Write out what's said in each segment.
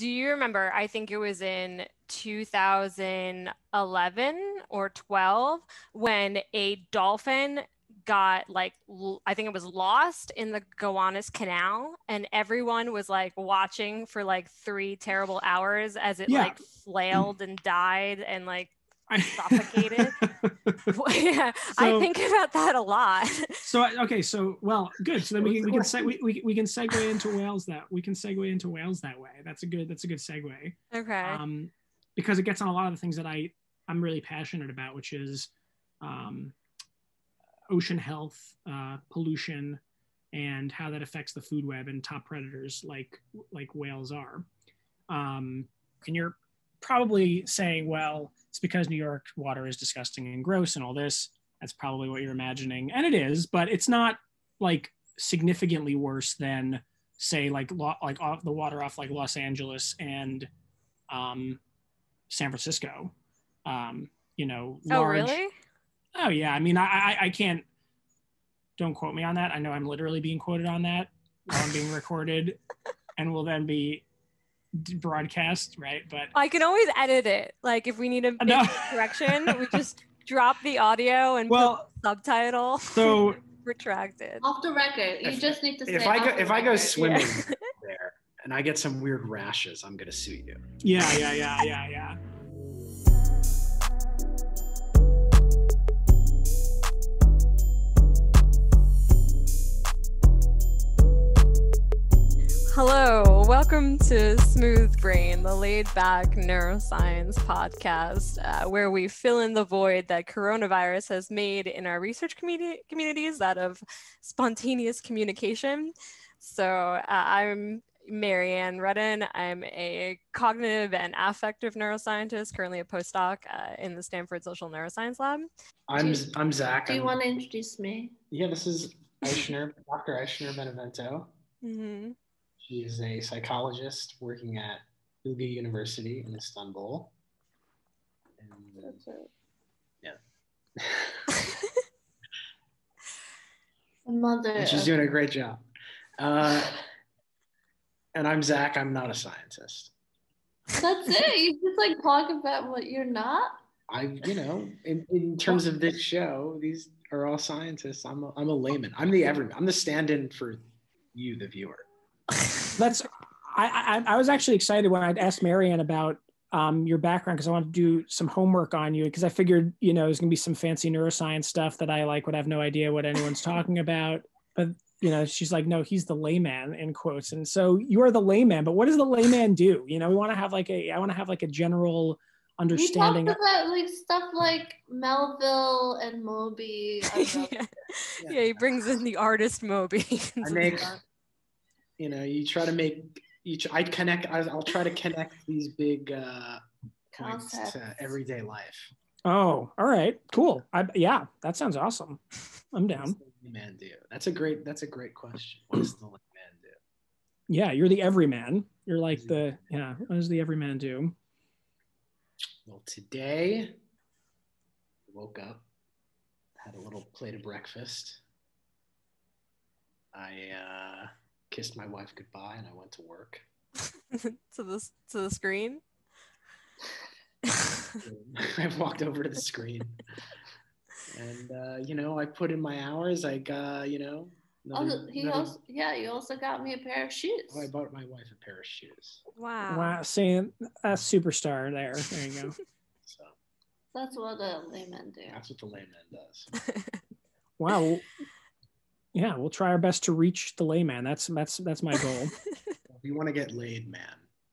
Do you remember, I think it was in 2011 or 12, when a dolphin got like, I think it was lost in the Gowanus Canal, and everyone was like watching for like 3 terrible hours as it like flailed and died and like suffocated. Yeah, so, I think about that a lot. So okay, so well, good. So then we can segue into whales that way. That's a good segue. Okay. Because it gets on a lot of the things that I'm really passionate about, which is ocean health, pollution, and how that affects the food web and top predators like whales are. And you're probably saying, well, it's because New York water is disgusting and gross and all this. That's probably what you're imagining. And it is, but it's not like significantly worse than say like off the water off like Los Angeles and San Francisco, you know. Large... Oh, really? Oh yeah. I mean, I can't, don't quote me on that. I know I'm literally being quoted on that. I'm being recorded and will then be broadcast, right? But I can always edit it. Like if we need a big correction, we just drop the audio and put the subtitle. So retract it. Off the record. You just need to if I go swimming there and I get some weird rashes, I'm gonna sue you. Yeah. Hello, welcome to Smooth Brain, the laid-back neuroscience podcast where we fill in the void that coronavirus has made in our research communities, that of spontaneous communication. So I'm Marianne Redden. I'm a cognitive and affective neuroscientist, currently a postdoc in the Stanford Social Neuroscience Lab. I'm Zach. Do you want to introduce me? Yeah, this is Eishner, Dr. Eishner Benevento. Mm-hmm. She is a psychologist working at Bilgi University in Istanbul. And, yeah. And she's doing a great job. And I'm Zach. I'm not a scientist. That's it. You just like talk about what you're not. In terms of this show, these are all scientists. I'm a layman. I'm the everyman. I'm the stand-in for you, the viewer. I was actually excited when I'd asked Marianne about your background, because I wanted to do some homework on you, because I figured, you know, there's gonna be some fancy neuroscience stuff that I like would have no idea what anyone's talking about. But you know, she's like, no, he's the layman in quotes. And so you are the layman, but what does the layman do? You know, we want to have like I want to have a general understanding. We talked about like stuff like Melville and Moby. Yeah, he brings in the artist Moby. You know, I'll try to connect these big points to everyday life. Oh, all right, cool. Yeah, that sounds awesome. I'm down. Man, do that's a great question. What does the man do? Yeah, you're the everyman. You're like what does the everyman do? Well, today I woke up, had a little plate of breakfast. I kissed my wife goodbye, and I went to work. to the screen? I walked over to the screen. And, you know, I put in my hours. I got, you know. You also got me a pair of shoes. Oh, I bought my wife a pair of shoes. Wow. Seeing a superstar there. There you go. So that's what the layman do. That's what the layman does. Wow. Yeah, we'll try our best to reach the layman. That's my goal. If you want to get laid, man,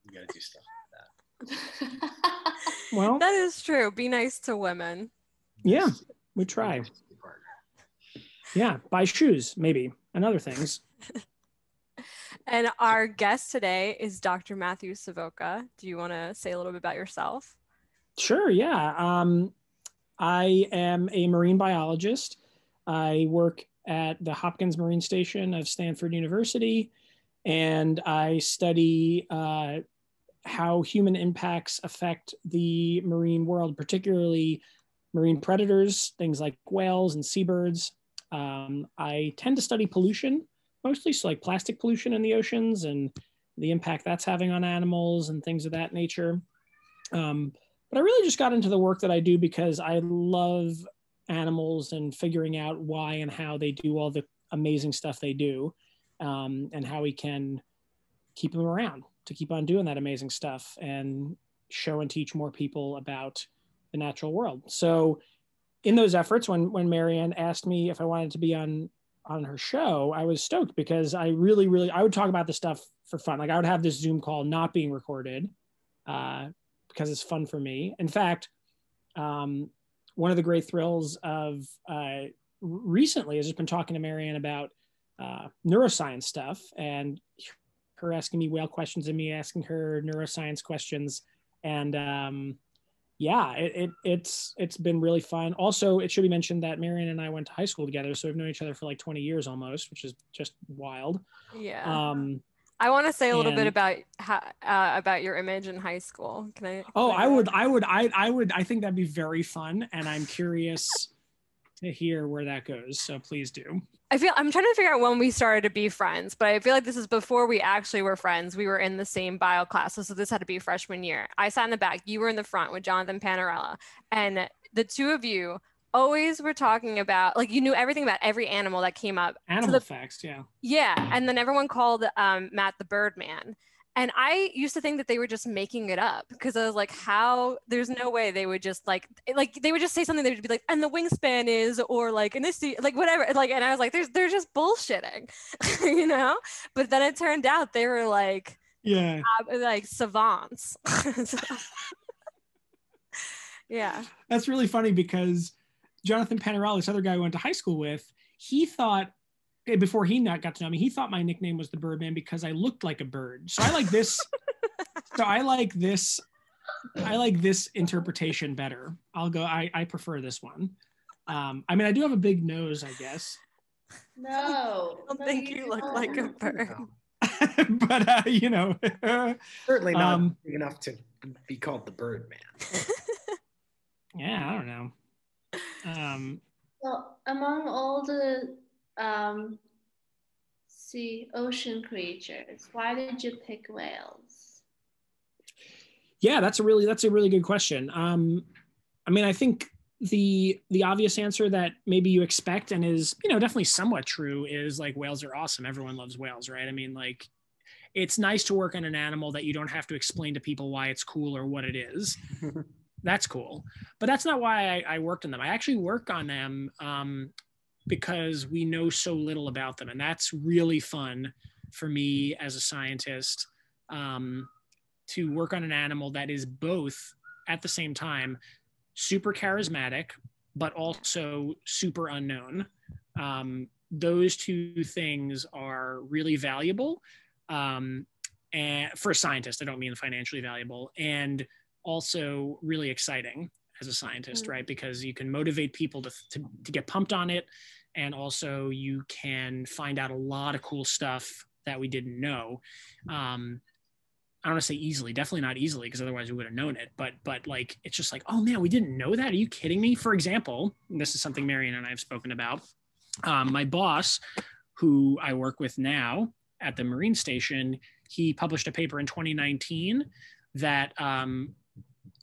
you gotta do stuff like that. Well, that is true. Be nice to women. Yeah, we try. Yeah, buy shoes, maybe, and other things. And our guest today is Dr. Matthew Savoca. Do you want to say a little bit about yourself? Sure. Yeah, I am a marine biologist. I work at the Hopkins Marine Station of Stanford University. And I study how human impacts affect the marine world, particularly marine predators, things like whales and seabirds. I tend to study pollution mostly, so like plastic pollution in the oceans and the impact that's having on animals and things of that nature. But I really just got into the work that I do because I love animals and figuring out why and how they do all the amazing stuff they do, and how we can keep them around to keep on doing that amazing stuff and show and teach more people about the natural world. So in those efforts, when Marianne asked me if I wanted to be on her show, I was stoked because I really, I would talk about this stuff for fun. Like I would have this Zoom call not being recorded because it's fun for me. In fact, one of the great thrills of recently is just been talking to Marianne about neuroscience stuff and her asking me whale questions and me asking her neuroscience questions. And yeah, it's been really fun. Also, it should be mentioned that Marianne and I went to high school together, so we've known each other for like 20 years almost, which is just wild. Yeah. I want to say a little bit about your image in high school. Can I? Oh, I would. I think that'd be very fun, and I'm curious to hear where that goes. So please do. I'm trying to figure out when we started to be friends, but I feel like this is before we actually were friends. We were in the same bio class. So this had to be freshman year. I sat in the back. You were in the front with Jonathan Panarello. And the two of you always were talking about, like, you knew everything about every animal that came up. Animal facts, yeah. Yeah. And then everyone called Matt the Birdman. And I used to think that they were just making it up because I was like, how, there's no way they would just like they would just say something, they would be like, and the wingspan is, or like, and this, like whatever. Like, and I was like, they're just bullshitting, you know? But then it turned out they were like, yeah, like savants. Yeah. That's really funny because Jonathan Panarello, this other guy I went to high school with, he thought, before he got to know me, he thought my nickname was the Birdman because I looked like a bird. So I like this. So I like this interpretation better. I'll go. I prefer this one. I mean, I do have a big nose, I guess. No, I don't think you look like a bird. But you know, certainly not big enough to be called the Birdman. Yeah, I don't know. Well, among all the ocean creatures, why did you pick whales? Yeah, that's a really good question. I mean, I think the obvious answer that maybe you expect and is, you know, definitely somewhat true is like whales are awesome. Everyone loves whales, right? I mean, like, it's nice to work on an animal that you don't have to explain to people why it's cool or what it is. That's cool. But that's not why I worked on them. I actually work on them because we know so little about them. And that's really fun for me as a scientist, to work on an animal that is both at the same time super charismatic, but also super unknown. Those two things are really valuable, and for a scientist, I don't mean financially valuable, and also really exciting as a scientist, right? Because you can motivate people to get pumped on it. And also you can find out a lot of cool stuff that we didn't know. I don't want to say easily, definitely not easily, because otherwise we would have known it, but like, it's just like, oh man, we didn't know that. Are you kidding me? For example, and this is something Marianne and I have spoken about. My boss, who I work with now at the Marine Station, he published a paper in 2019 that,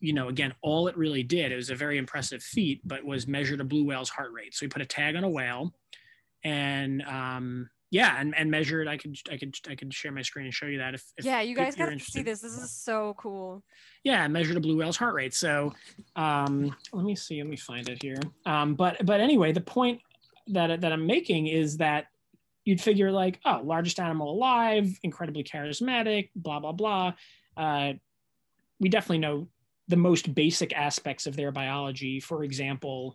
you know, again, all it really did, it was a very impressive feat, but was measured a blue whale's heart rate. So we put a tag on a whale and yeah, and measured, I could share my screen and show you that if yeah, you guys got to see this. This is so cool. Yeah, measured a blue whale's heart rate. So let me find it here. But anyway, the point that I'm making is that you'd figure like, oh, largest animal alive, incredibly charismatic, blah, blah, blah. We definitely know the most basic aspects of their biology, for example,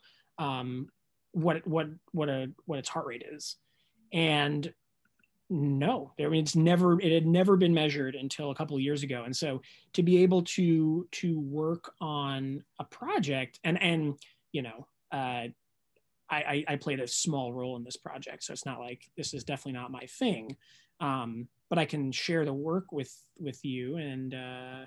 what its heart rate is. And no, I mean, it had never been measured until a couple of years ago. And so to be able to work on a project and you know, I played a small role in this project. So it's not like, this is definitely not my thing, but I can share the work with you. And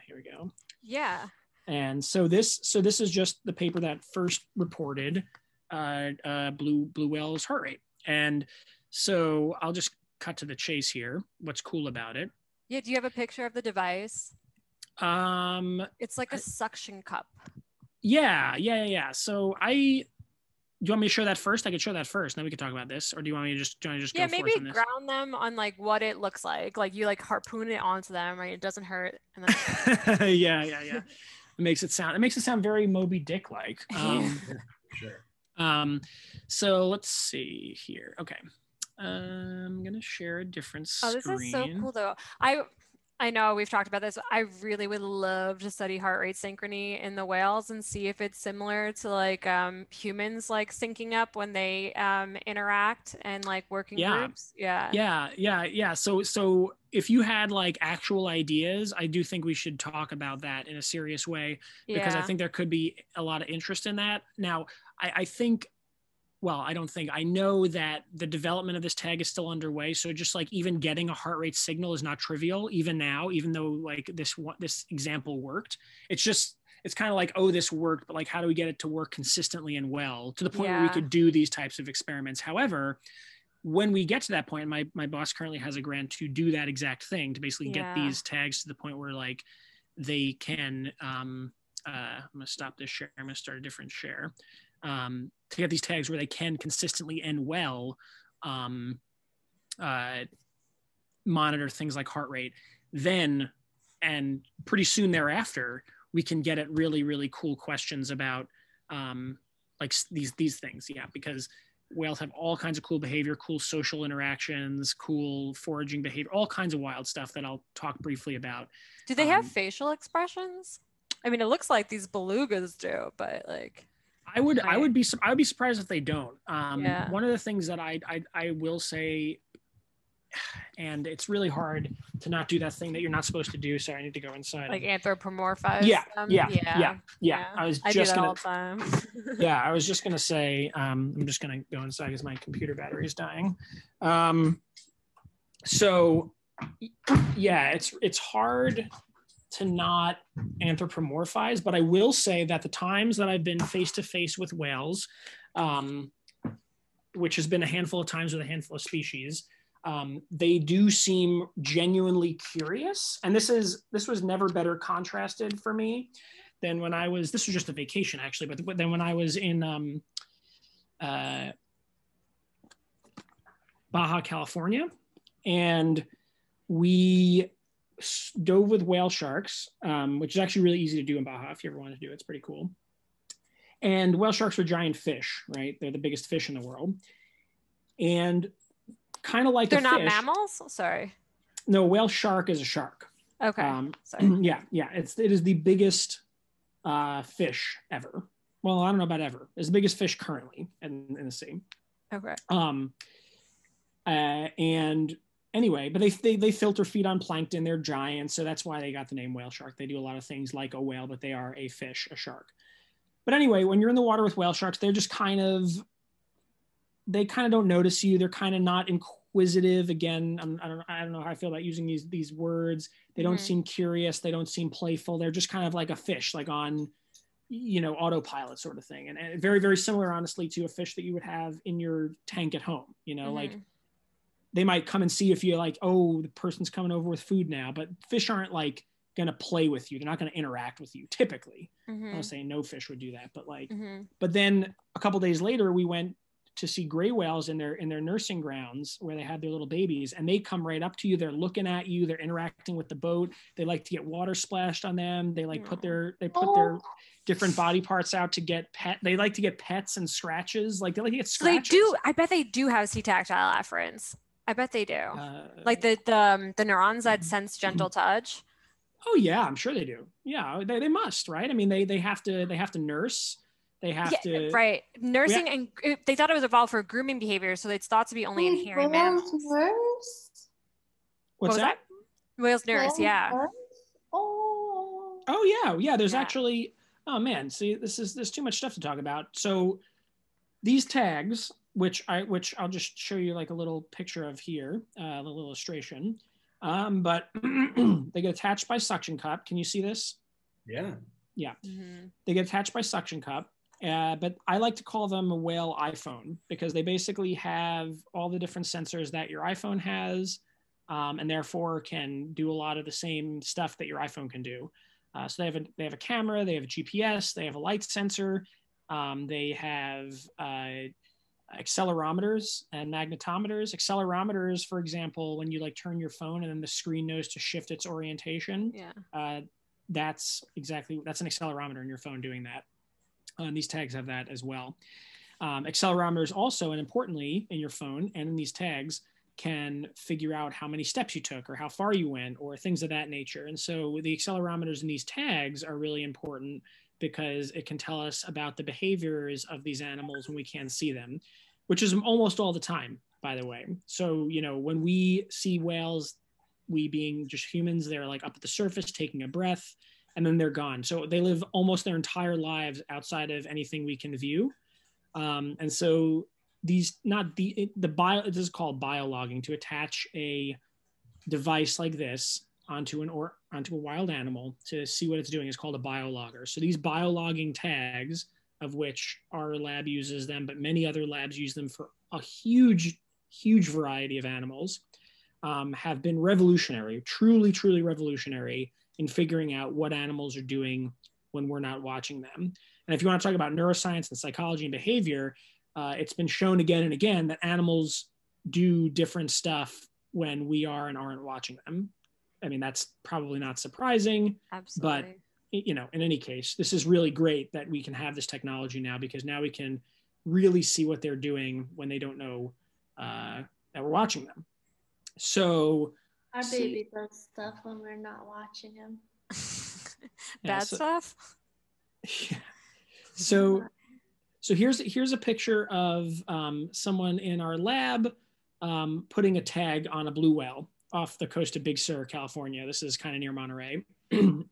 here we go. Yeah. And so this is just the paper that first reported blue whale's heart rate. And so I'll just cut to the chase here. What's cool about it Yeah, do you have a picture of the device? It's like a suction cup. Yeah. So do you want me to show that first? I could show that first, then we could talk about this. Or do you want me to just go forth on this? Ground them on like what it looks like. Like you like harpoon it onto them, right? It doesn't hurt. And then yeah. It makes it sound very Moby Dick like. Sure. So let's see here. Okay. I'm gonna share a different screen. Oh, this is so cool though. I know we've talked about this. I really would love to study heart rate synchrony in the whales and see if it's similar to like humans like syncing up when they interact and like working groups. Yeah. So if you had like actual ideas, I do think we should talk about that in a serious way because I think there could be a lot of interest in that. Now, I know that the development of this tag is still underway. So just like even getting a heart rate signal is not trivial, even now, even though like this example worked. It's kind of like, oh, this worked, but like, how do we get it to work consistently and well to the point where we could do these types of experiments? However, when we get to that point, my boss currently has a grant to do that exact thing, to basically get these tags to the point where like they can, I'm gonna stop this share, I'm gonna start a different share. To get these tags where they can consistently and well monitor things like heart rate, then and pretty soon thereafter we can get at really, really cool questions about like these things, because whales have all kinds of cool behavior, cool social interactions, cool foraging behavior, all kinds of wild stuff that I'll talk briefly about. Do they have facial expressions? I mean, it looks like these belugas do, but like I would be surprised if they don't. One of the things that I will say, and it's really hard to not do that thing that you're not supposed to do. Sorry, I need to go inside. Like anthropomorphize. Yeah. I was just gonna say. I'm just gonna go inside because my computer battery is dying. It's hard to not anthropomorphize, but I will say that the times that I've been face-to-face with whales, which has been a handful of times with a handful of species, they do seem genuinely curious. And this was never better contrasted for me than when I was, this was just a vacation actually, but then when I was in Baja, California, and we dove with whale sharks, which is actually really easy to do in Baja if you ever wanted to do it. It's pretty cool. And whale sharks are giant fish, right? They're the biggest fish in the world. And kind of like they're not mammals? Sorry. No, whale shark is a shark. Okay. Yeah. It is the biggest fish ever. Well, I don't know about ever. It's the biggest fish currently in the sea. Okay. Anyway, but they filter feed on plankton. They're giants, so that's why they got the name whale shark. They do a lot of things like a whale, but they are a fish, a shark. But anyway, when you're in the water with whale sharks, they're just they kind of don't notice you. They're kind of not inquisitive. Again, I don't know how I feel about using these words. They don't seem curious. They don't seem playful. They're just kind of like a fish, like on, autopilot sort of thing. And very, very similar, honestly, to a fish that you would have in your tank at home. They might come and see if you're like, oh, the person's coming over with food now, but fish aren't like going to play with you. They're not going to interact with you typically. Mm-hmm. I'm saying no fish would do that, but like, but then a couple of days later, we went to see gray whales in their nursing grounds where they had their little babies, and they come right up to you. They're looking at you. They're interacting with the boat. They like to get water splashed on them. They like put their different body parts out to get pet. They like to get pets and scratches. Like they like to get scratches. So they do. I bet they do have sea tactile afferents. I bet they do. Like the neurons that sense gentle touch. Oh yeah, I'm sure they do. Yeah, they must, right? I mean, they have to nurse. They have to right nursing, and they thought it was evolved for grooming behavior, so it's thought to be only in hairy mammals. Nurse? What's that? Whales nurse, yeah. Nurse? Oh yeah. There's actually. Oh man, see, there's too much stuff to talk about. So these tags, which I'll just show you like a little picture of here, a little illustration. But they get attached by suction cup. Can you see this? Yeah. Mm-hmm. They get attached by suction cup. But I like to call them a whale iPhone because they basically have all the different sensors that your iPhone has. and therefore can do a lot of the same stuff that your iPhone can do. So they have a camera, they have a GPS, they have a light sensor, they have accelerometers and magnetometers. Accelerometers, for example, when you like turn your phone and then the screen knows to shift its orientation, yeah. That's an accelerometer in your phone doing that. And these tags have that as well. Accelerometers also, and importantly in your phone and in these tags, can figure out how many steps you took or how far you went or things of that nature. And so the accelerometers in these tags are really important because it can tell us about the behaviors of these animals when we can't see them, which is almost all the time, by the way. So, you know, when we see whales, we being just humans, they're like up at the surface, taking a breath, and then they're gone. So they live almost their entire lives outside of anything we can view. And so these, this is called biologging, to attach a device like this onto a wild animal to see what it's doing is called a biologger. So these biologging tags, of which our lab uses them, but many other labs use them for a huge, huge variety of animals, have been revolutionary, truly, truly revolutionary in figuring out what animals are doing when we're not watching them. And if you want to talk about neuroscience and psychology and behavior, it's been shown again and again that animals do different stuff when we are and aren't watching them. I mean, that's probably not surprising. Absolutely. But, you know, in any case, this is really great that we can have this technology now, because now we can really see what they're doing when they don't know that we're watching them. So our baby does stuff when we're not watching him. Bad stuff? Yeah. So here's a picture of someone in our lab putting a tag on a blue whale off the coast of Big Sur, California. This is kind of near Monterey.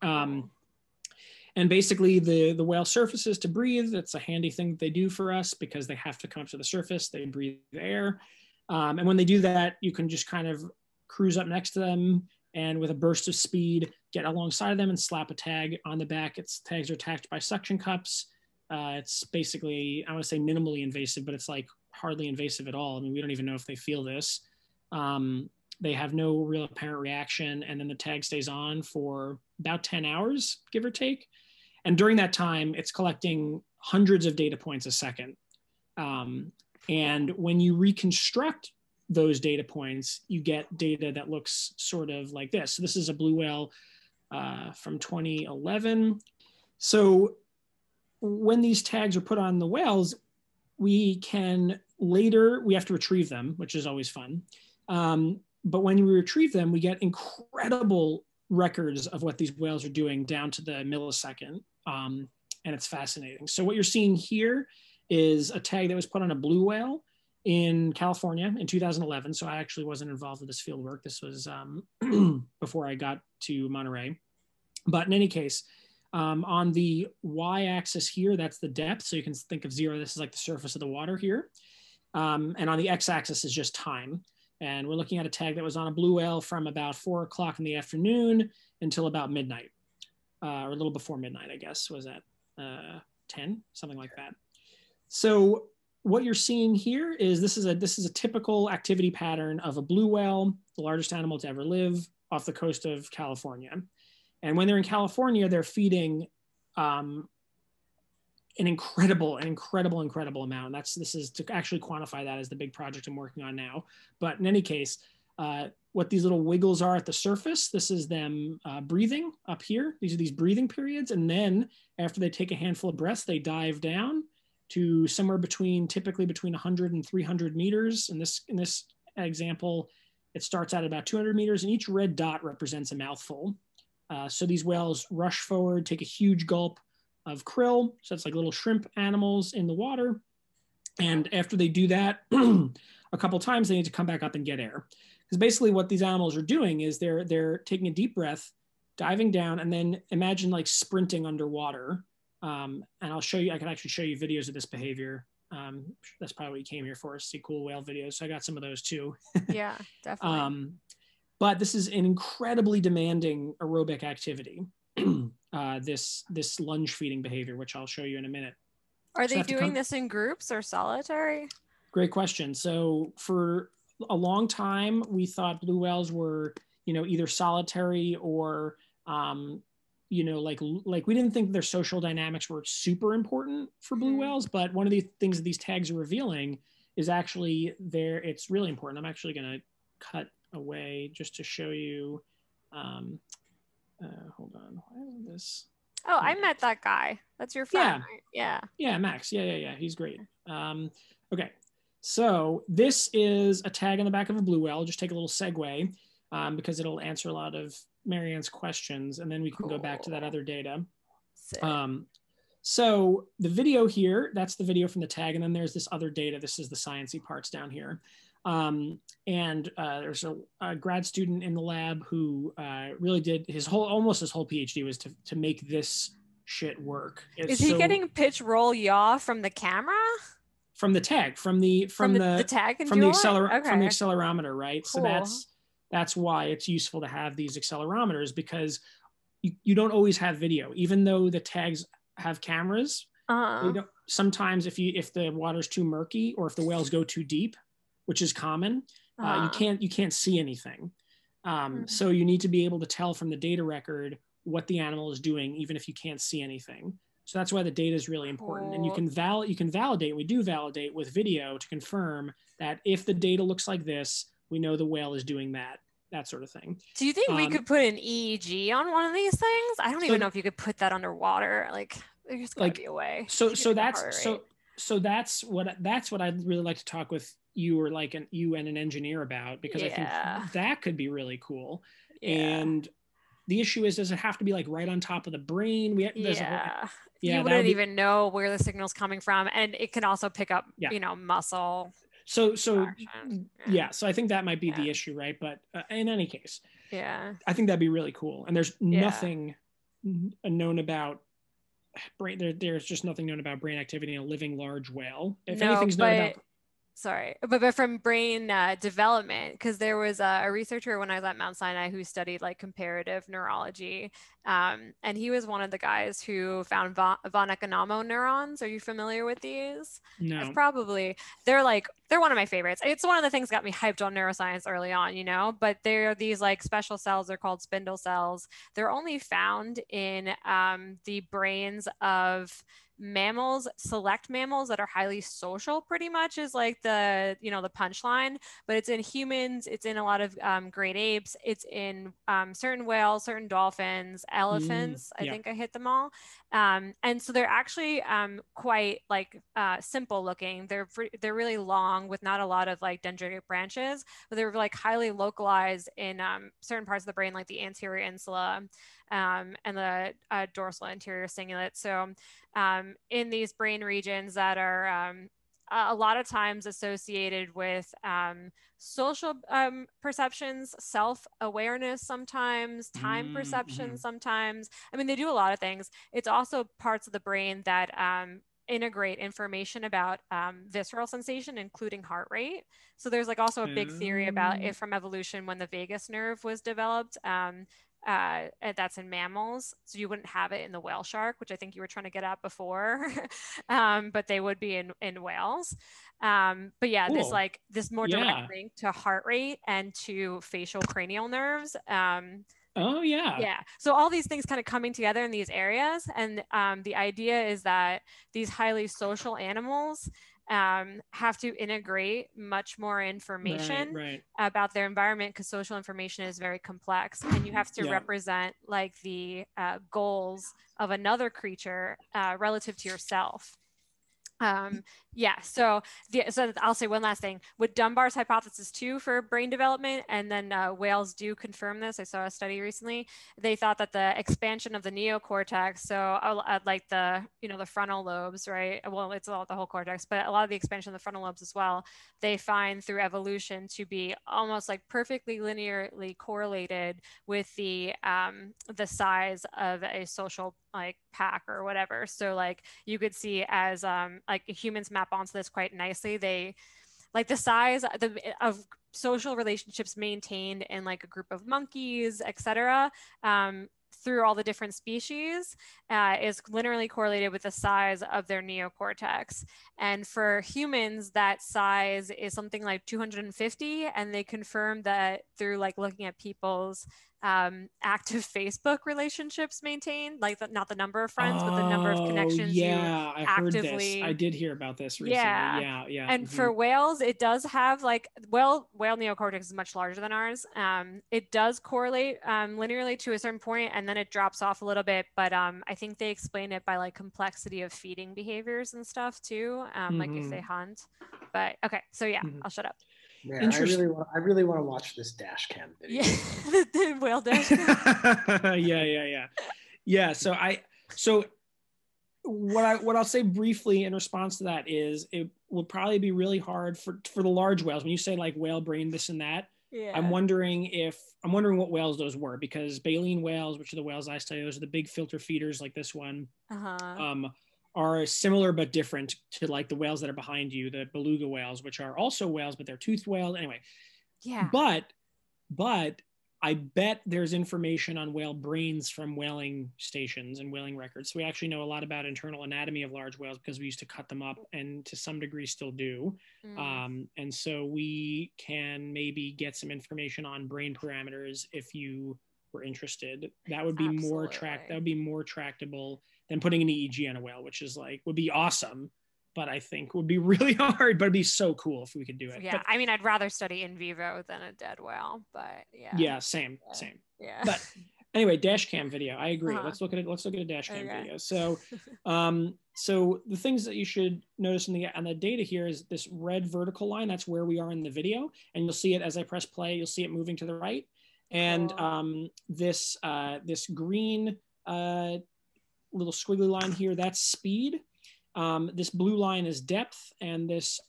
And basically the whale surfaces to breathe. That's a handy thing that they do for us because they have to come to the surface, they breathe air. And when they do that, you can just kind of cruise up next to them and with a burst of speed, get alongside of them and slap a tag on the back. Its tags are attached by suction cups. It's basically, I want to say minimally invasive, but it's like hardly invasive at all. I mean, we don't even know if they feel this. They have no real apparent reaction. And then the tag stays on for about 10 hours, give or take. And during that time, it's collecting hundreds of data points a second. And when you reconstruct those data points, you get data that looks sort of like this. So this is a blue whale from 2011. So when these tags are put on the whales, we have to retrieve them, which is always fun. But when we retrieve them, we get incredible records of what these whales are doing down to the millisecond. And it's fascinating. So what you're seeing here is a tag that was put on a blue whale in California in 2011. So I actually wasn't involved with this field work. This was before I got to Monterey. But in any case, on the y-axis here, that's the depth. So you can think of zero. This is like the surface of the water here. And on the x-axis is just time. And we're looking at a tag that was on a blue whale from about 4 o'clock in the afternoon until about midnight, or a little before midnight, I guess, was that 10, something like that. So what you're seeing here is this is a typical activity pattern of a blue whale, the largest animal to ever live off the coast of California. And when they're in California, they're feeding an incredible amount. And this is to actually quantify that is the big project I'm working on now. But in any case, what these little wiggles are at the surface, this is them breathing up here. These are these breathing periods. And then after they take a handful of breaths, they dive down to somewhere typically between 100 and 300 meters. In this example, it starts out at about 200 meters, and each red dot represents a mouthful. So these whales rush forward, take a huge gulp of krill. So it's like little shrimp animals in the water. And after they do that a couple times, they need to come back up and get air. Because basically what these animals are doing is they're taking a deep breath, diving down, and then imagine like sprinting underwater. And I can actually show you videos of this behavior. That's probably what you came here for, see cool whale videos. So I got some of those too. Yeah, definitely. But this is an incredibly demanding aerobic activity, this lunge feeding behavior, which I'll show you in a minute. Are they doing this in groups or solitary? Great question. So for a long time, we thought blue whales were, you know, either solitary or, you know, like we didn't think their social dynamics were super important for blue whales, but one of the things that these tags are revealing is actually there. It's really important. I'm actually going to cut away just to show you. Hold on. Why is this? Oh, I met that guy. That's your friend. Yeah. Right? Yeah. Yeah. Max. Yeah. Yeah. Yeah. He's great. Okay. So this is a tag on the back of a blue whale. I'll just take a little segue because it'll answer a lot of Marianne's questions, and then we can go back to that other data. So the video here, that's the video from the tag, and then there's this other data. This is the sciencey parts down here. There's a grad student in the lab who really did his whole, almost his whole PhD was to make this shit work. Is he getting pitch roll yaw from the camera? From the tag, from the tag and from the from the accelerometer, right? Cool. So that's why it's useful to have these accelerometers, because you don't always have video, even though the tags have cameras. They don't, sometimes if the water's too murky or if the whales go too deep, which is common, you can't see anything. So you need to be able to tell from the data record what the animal is doing, even if you can't see anything. So that's why the data is really important. And you can validate, we do validate with video to confirm that if the data looks like this, we know the whale is doing that sort of thing. Do you think we could put an EEG on one of these things? I don't even know if you could put that underwater. Like there's gotta be a way. So that's what I'd really like to talk with you or like you and an engineer about, because I think that could be really cool. Yeah. And the issue is, does it have to be like right on top of the brain? You wouldn't even know where the signal's coming from, and it can also pick up, you know, muscle. So I think that might be the issue, right? But in any case, I think that'd be really cool. And there's nothing known about brain. There's just nothing known about brain activity in a living large whale. But from brain development, because there was a researcher when I was at Mount Sinai who studied like comparative neurology, and he was one of the guys who found Von Economo neurons. Are you familiar with these? No. Probably. They're one of my favorites. It's one of the things that got me hyped on neuroscience early on, you know, but they're these like special cells. They're called spindle cells. They're only found in the brains of mammals, select mammals that are highly social, pretty much is like the, you know, the punchline, but it's in humans, it's in a lot of great apes, it's in certain whales, certain dolphins, elephants, I think I hit them all. And so they're actually quite like simple looking. They're really long with not a lot of like dendritic branches, but they're like highly localized in certain parts of the brain, like the anterior insula and the dorsal anterior cingulate. So in these brain regions that are a lot of times associated with social perceptions, self-awareness sometimes, time perception sometimes. I mean, they do a lot of things. It's also parts of the brain that integrate information about visceral sensation, including heart rate. So there's like also a big theory about it from evolution when the vagus nerve was developed. That's in mammals, so you wouldn't have it in the whale shark, which I think you were trying to get at before, but they would be in whales. There's like this more direct link to heart rate and to facial cranial nerves. So all these things kind of coming together in these areas, and the idea is that these highly social animals have to integrate much more information about their environment, because social information is very complex, and you have to represent like the goals of another creature relative to yourself. So I'll say one last thing with Dunbar's hypothesis too for brain development, and then whales do confirm this. I saw a study recently. They thought that the expansion of the neocortex, so like the, you know, the frontal lobes, right? Well, it's all the whole cortex, but a lot of the expansion of the frontal lobes as well, they find through evolution to be almost like perfectly linearly correlated with the size of a social like pack or whatever. So like you could see as like humans map onto this quite nicely. They like the size of social relationships maintained in like a group of monkeys, etc. through all the different species is linearly correlated with the size of their neocortex. And for humans, that size is something like 250. And they confirmed that through like looking at people's active Facebook relationships maintained, like not the number of friends, but the number of connections. Yeah, I heard this. I did hear about this recently. Yeah. And for whales, it does have like, whale neocortex is much larger than ours. It does correlate linearly to a certain point, and then it drops off a little bit. But I think they explain it by like complexity of feeding behaviors and stuff too, like if they hunt. But okay, so yeah, I'll shut up. Man, I really want to watch this dash cam video. Yeah, the whale dash cam. Yeah. So what I'll say briefly in response to that is it will probably be really hard for the large whales. When you say like whale brain, this and that, yeah. I'm wondering what whales those were, because baleen whales, which are the whales I study, those are the big filter feeders like this one. Are similar but different to like the whales that are behind you, the beluga whales, which are also whales, but they're toothed whales. Anyway, yeah. But I bet there's information on whale brains from whaling stations and whaling records. So we actually know a lot about internal anatomy of large whales because we used to cut them up, and to some degree still do. And so we can maybe get some information on brain parameters if you were interested. That would be more tractable than putting an EEG on a whale, which is like, would be awesome, but I think would be really hard, but it'd be so cool if we could do it. Yeah, but, I mean, I'd rather study in vivo than a dead whale, but yeah. Yeah, same. Yeah. But anyway, dash cam video, I agree. Let's look at a dash cam video. So, so the things that you should notice on the data here is this red vertical line, that's where we are in the video. And you'll see it as I press play, you'll see it moving to the right. And this green little squiggly line here, that's speed. This blue line is depth, and this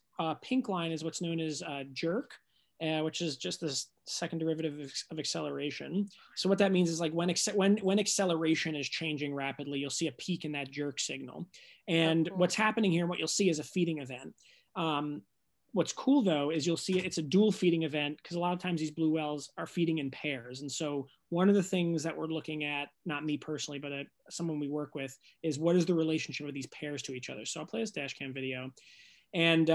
pink line is what's known as jerk, which is just this second derivative of acceleration. So what that means is like when acceleration is changing rapidly, you'll see a peak in that jerk signal. And what's happening here, what you'll see is a feeding event. What's cool though is you'll see it's a dual feeding event, because a lot of times these blue whales are feeding in pairs. And so one of the things that we're looking at, not me personally, but someone we work with, is what is the relationship of these pairs to each other. So I'll play this dash cam video, and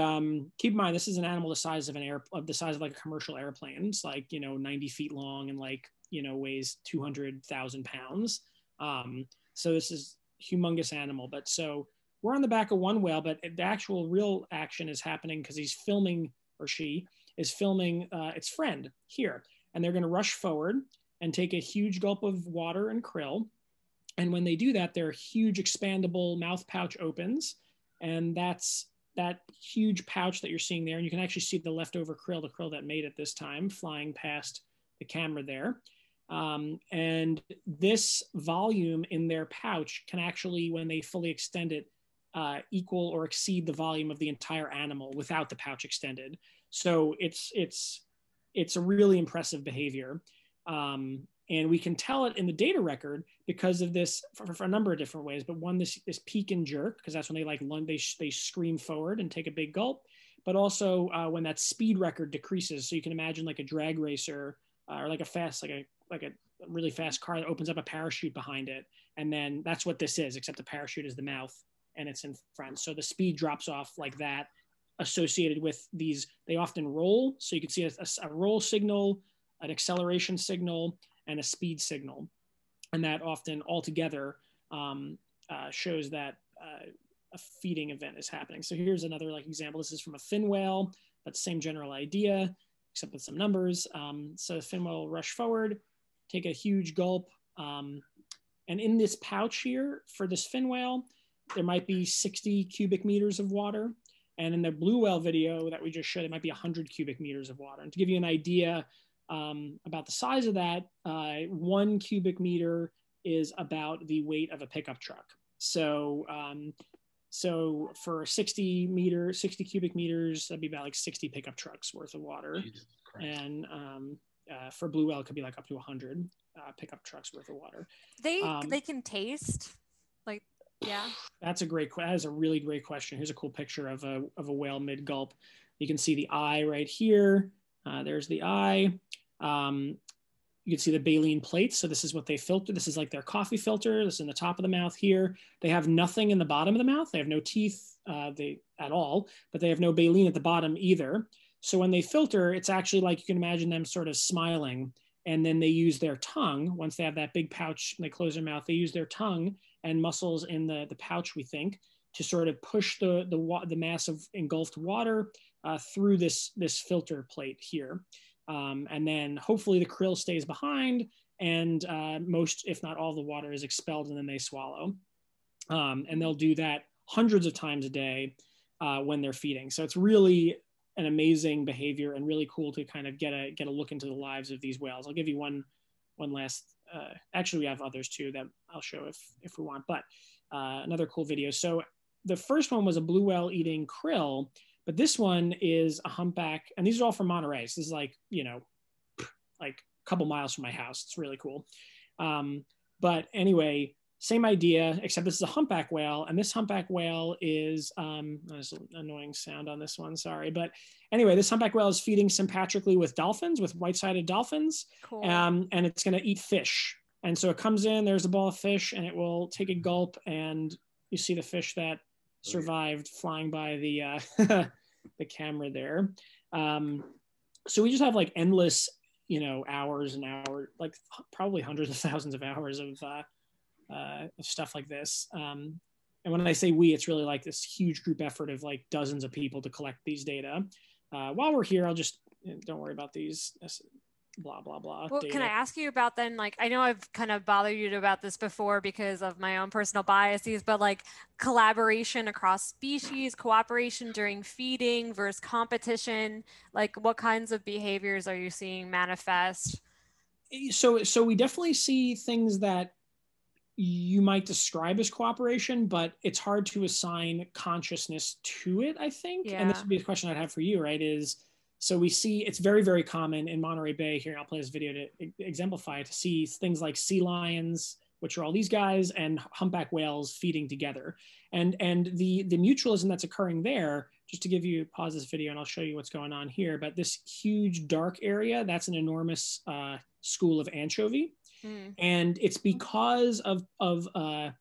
keep in mind this is an animal the size of like a commercial airplane. It's like 90 feet long and like weighs 200,000 pounds. So this is humongous animal, but so. We're on the back of one whale, but the actual real action is happening because he's filming, or she is filming its friend here. And they're going to rush forward and take a huge gulp of water and krill. And when they do that, their huge expandable mouth pouch opens. And that's that huge pouch that you're seeing there. And you can actually see the leftover krill, the krill that made it this time, flying past the camera there. And this volume in their pouch can actually, when they fully extend it, equal or exceed the volume of the entire animal without the pouch extended. So it's a really impressive behavior. And we can tell it in the data record because of this for a number of different ways, but one, this peak and jerk, because that's when they scream forward and take a big gulp, but also when that speed record decreases. So you can imagine like a drag racer or like a fast, like a really fast car that opens up a parachute behind it. And then that's what this is, except the parachute is the mouth and it's in front. So the speed drops off like that, associated with these, they often roll. So you can see a roll signal, an acceleration signal, and a speed signal. And that often altogether shows that a feeding event is happening. So here's another like example. This is from a fin whale, but same general idea, except with some numbers. So the fin whale will rush forward, take a huge gulp. And in this pouch here for this fin whale, there might be 60 cubic meters of water. And in the blue whale video that we just showed, it might be 100 cubic meters of water. And to give you an idea about the size of that, 1 cubic meter is about the weight of a pickup truck. So, so for 60 cubic meters, that'd be about like 60 pickup trucks worth of water. And for blue whale, it could be like up to 100 pickup trucks worth of water. They can taste like... Yeah, that is a really great question. Here's a cool picture of a whale mid gulp. You can see the eye right here. There's the eye. You can see the baleen plates. So this is what they filter. This is like their coffee filter. This is in the top of the mouth here. They have nothing in the bottom of the mouth. They have no teeth at all, but they have no baleen at the bottom either. So when they filter, it's actually like you can imagine them sort of smiling. And then they use their tongue. Once they have that big pouch and they close their mouth, they use their tongue and muscles in the pouch, we think, to sort of push the mass of engulfed water through this filter plate here. And then hopefully the krill stays behind and most, if not all, the water is expelled and then they swallow. And they'll do that hundreds of times a day when they're feeding. So it's really an amazing behavior and really cool to kind of get a look into the lives of these whales. I'll give you one last, actually we have others too that I'll show if we want, but another cool video. So the first one was a blue whale eating krill. But this one is a humpback, and these are all from Monterey. So this is like, you know, like a couple miles from my house. It's really cool. But anyway, same idea, except this is a humpback whale. And this humpback whale is, there's an annoying sound on this one, sorry. But anyway, this humpback whale is feeding sympatrically with dolphins, with white-sided dolphins. Cool. And it's gonna eat fish. And so it comes in, there's a ball of fish, and it will take a gulp, and you see the fish that survived flying by the the camera there. So we just have like endless, you know, hours and hours, like probably hundreds of thousands of hours of stuff like this. And when I say we, it's really like this huge group effort of like dozens of people to collect these data. While we're here, I'll just, don't worry about these blah, blah, blah. Well, data. Can I ask you about then, like, I know I've kind of bothered you about this before because of my own personal biases, but like collaboration across species, cooperation during feeding versus competition, like what kinds of behaviors are you seeing manifest? So we definitely see things that you might describe as cooperation, but it's hard to assign consciousness to it, I think. Yeah. And this would be a question I'd have for you, right, is, so we see, it's very, very common in Monterey Bay here, I'll play this video to exemplify it, to see things like sea lions, which are all these guys, and humpback whales feeding together. And the mutualism that's occurring there, just to give you, pause this video and I'll show you what's going on here, but this huge dark area, that's an enormous school of anchovy. Mm. And it's because of the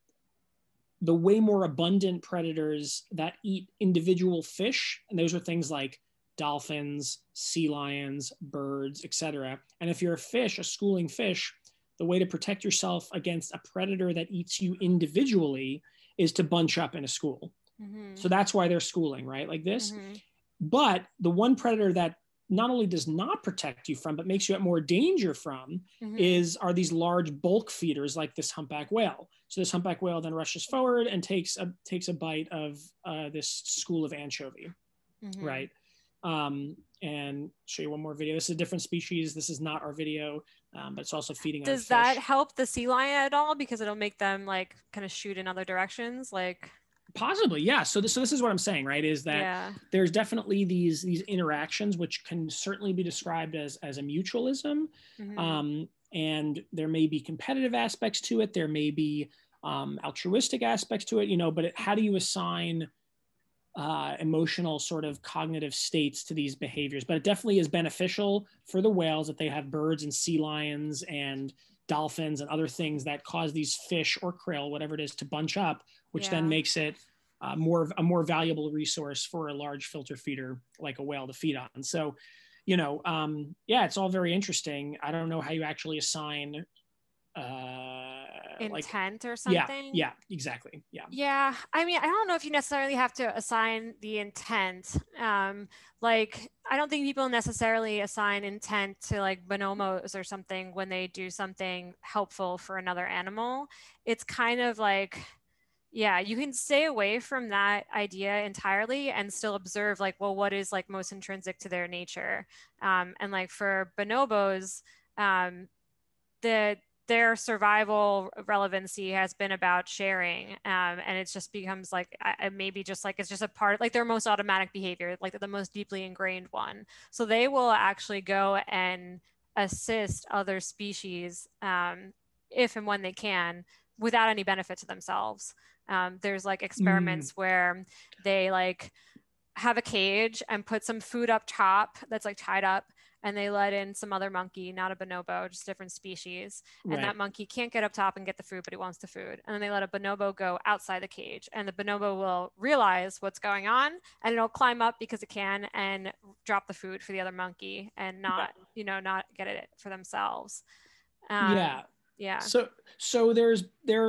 way more abundant predators that eat individual fish, and those are things like dolphins, sea lions, birds, etc. And if you're a fish, a schooling fish, the way to protect yourself against a predator that eats you individually is to bunch up in a school. Mm-hmm. So that's why they're schooling, right? Like this. Mm-hmm. But the one predator that not only does not protect you from, but makes you at more danger from, mm-hmm. are these large bulk feeders like this humpback whale. So this humpback whale then rushes forward and takes a bite of this school of anchovy, mm-hmm. right? And show you one more video. This is a different species. This is not our video, but it's also feeding on fish. Does that help the sea lion at all? Because it'll make them like kind of shoot in other directions, like possibly, yeah. So this is what I'm saying, right? Is that yeah. There's definitely these interactions which can certainly be described as a mutualism, mm-hmm. And there may be competitive aspects to it. There may be altruistic aspects to it, you know. But how do you assign emotional sort of cognitive states to these behaviors? But it definitely is beneficial for the whales that they have birds and sea lions and dolphins and other things that cause these fish or krill, whatever it is, to bunch up, which yeah. then makes it a more valuable resource for a large filter feeder like a whale to feed on. So, you know, yeah, it's all very interesting. I don't know how you actually assign intent or something. Yeah, exactly. Yeah. I mean, I don't know if you necessarily have to assign the intent. Like, I don't think people necessarily assign intent to like bonobos or something when they do something helpful for another animal. It's kind of like, yeah, you can stay away from that idea entirely and still observe like, well, what is like most intrinsic to their nature? And like for bonobos, their survival relevancy has been about sharing. And it just becomes like, maybe just like, it's just a part, like their most automatic behavior, like the most deeply ingrained one. So they will actually go and assist other species if and when they can without any benefit to themselves. There's like experiments where they like have a cage and put some food up top that's like tied up. and they let in some other monkey, not a bonobo, just different species. And right. that monkey can't get up top and get the food, but he wants the food. And then they let a bonobo go outside the cage, and the bonobo will realize what's going on, and it'll climb up because it can and drop the food for the other monkey and not, right. you know, not get it for themselves. Yeah. Yeah. So there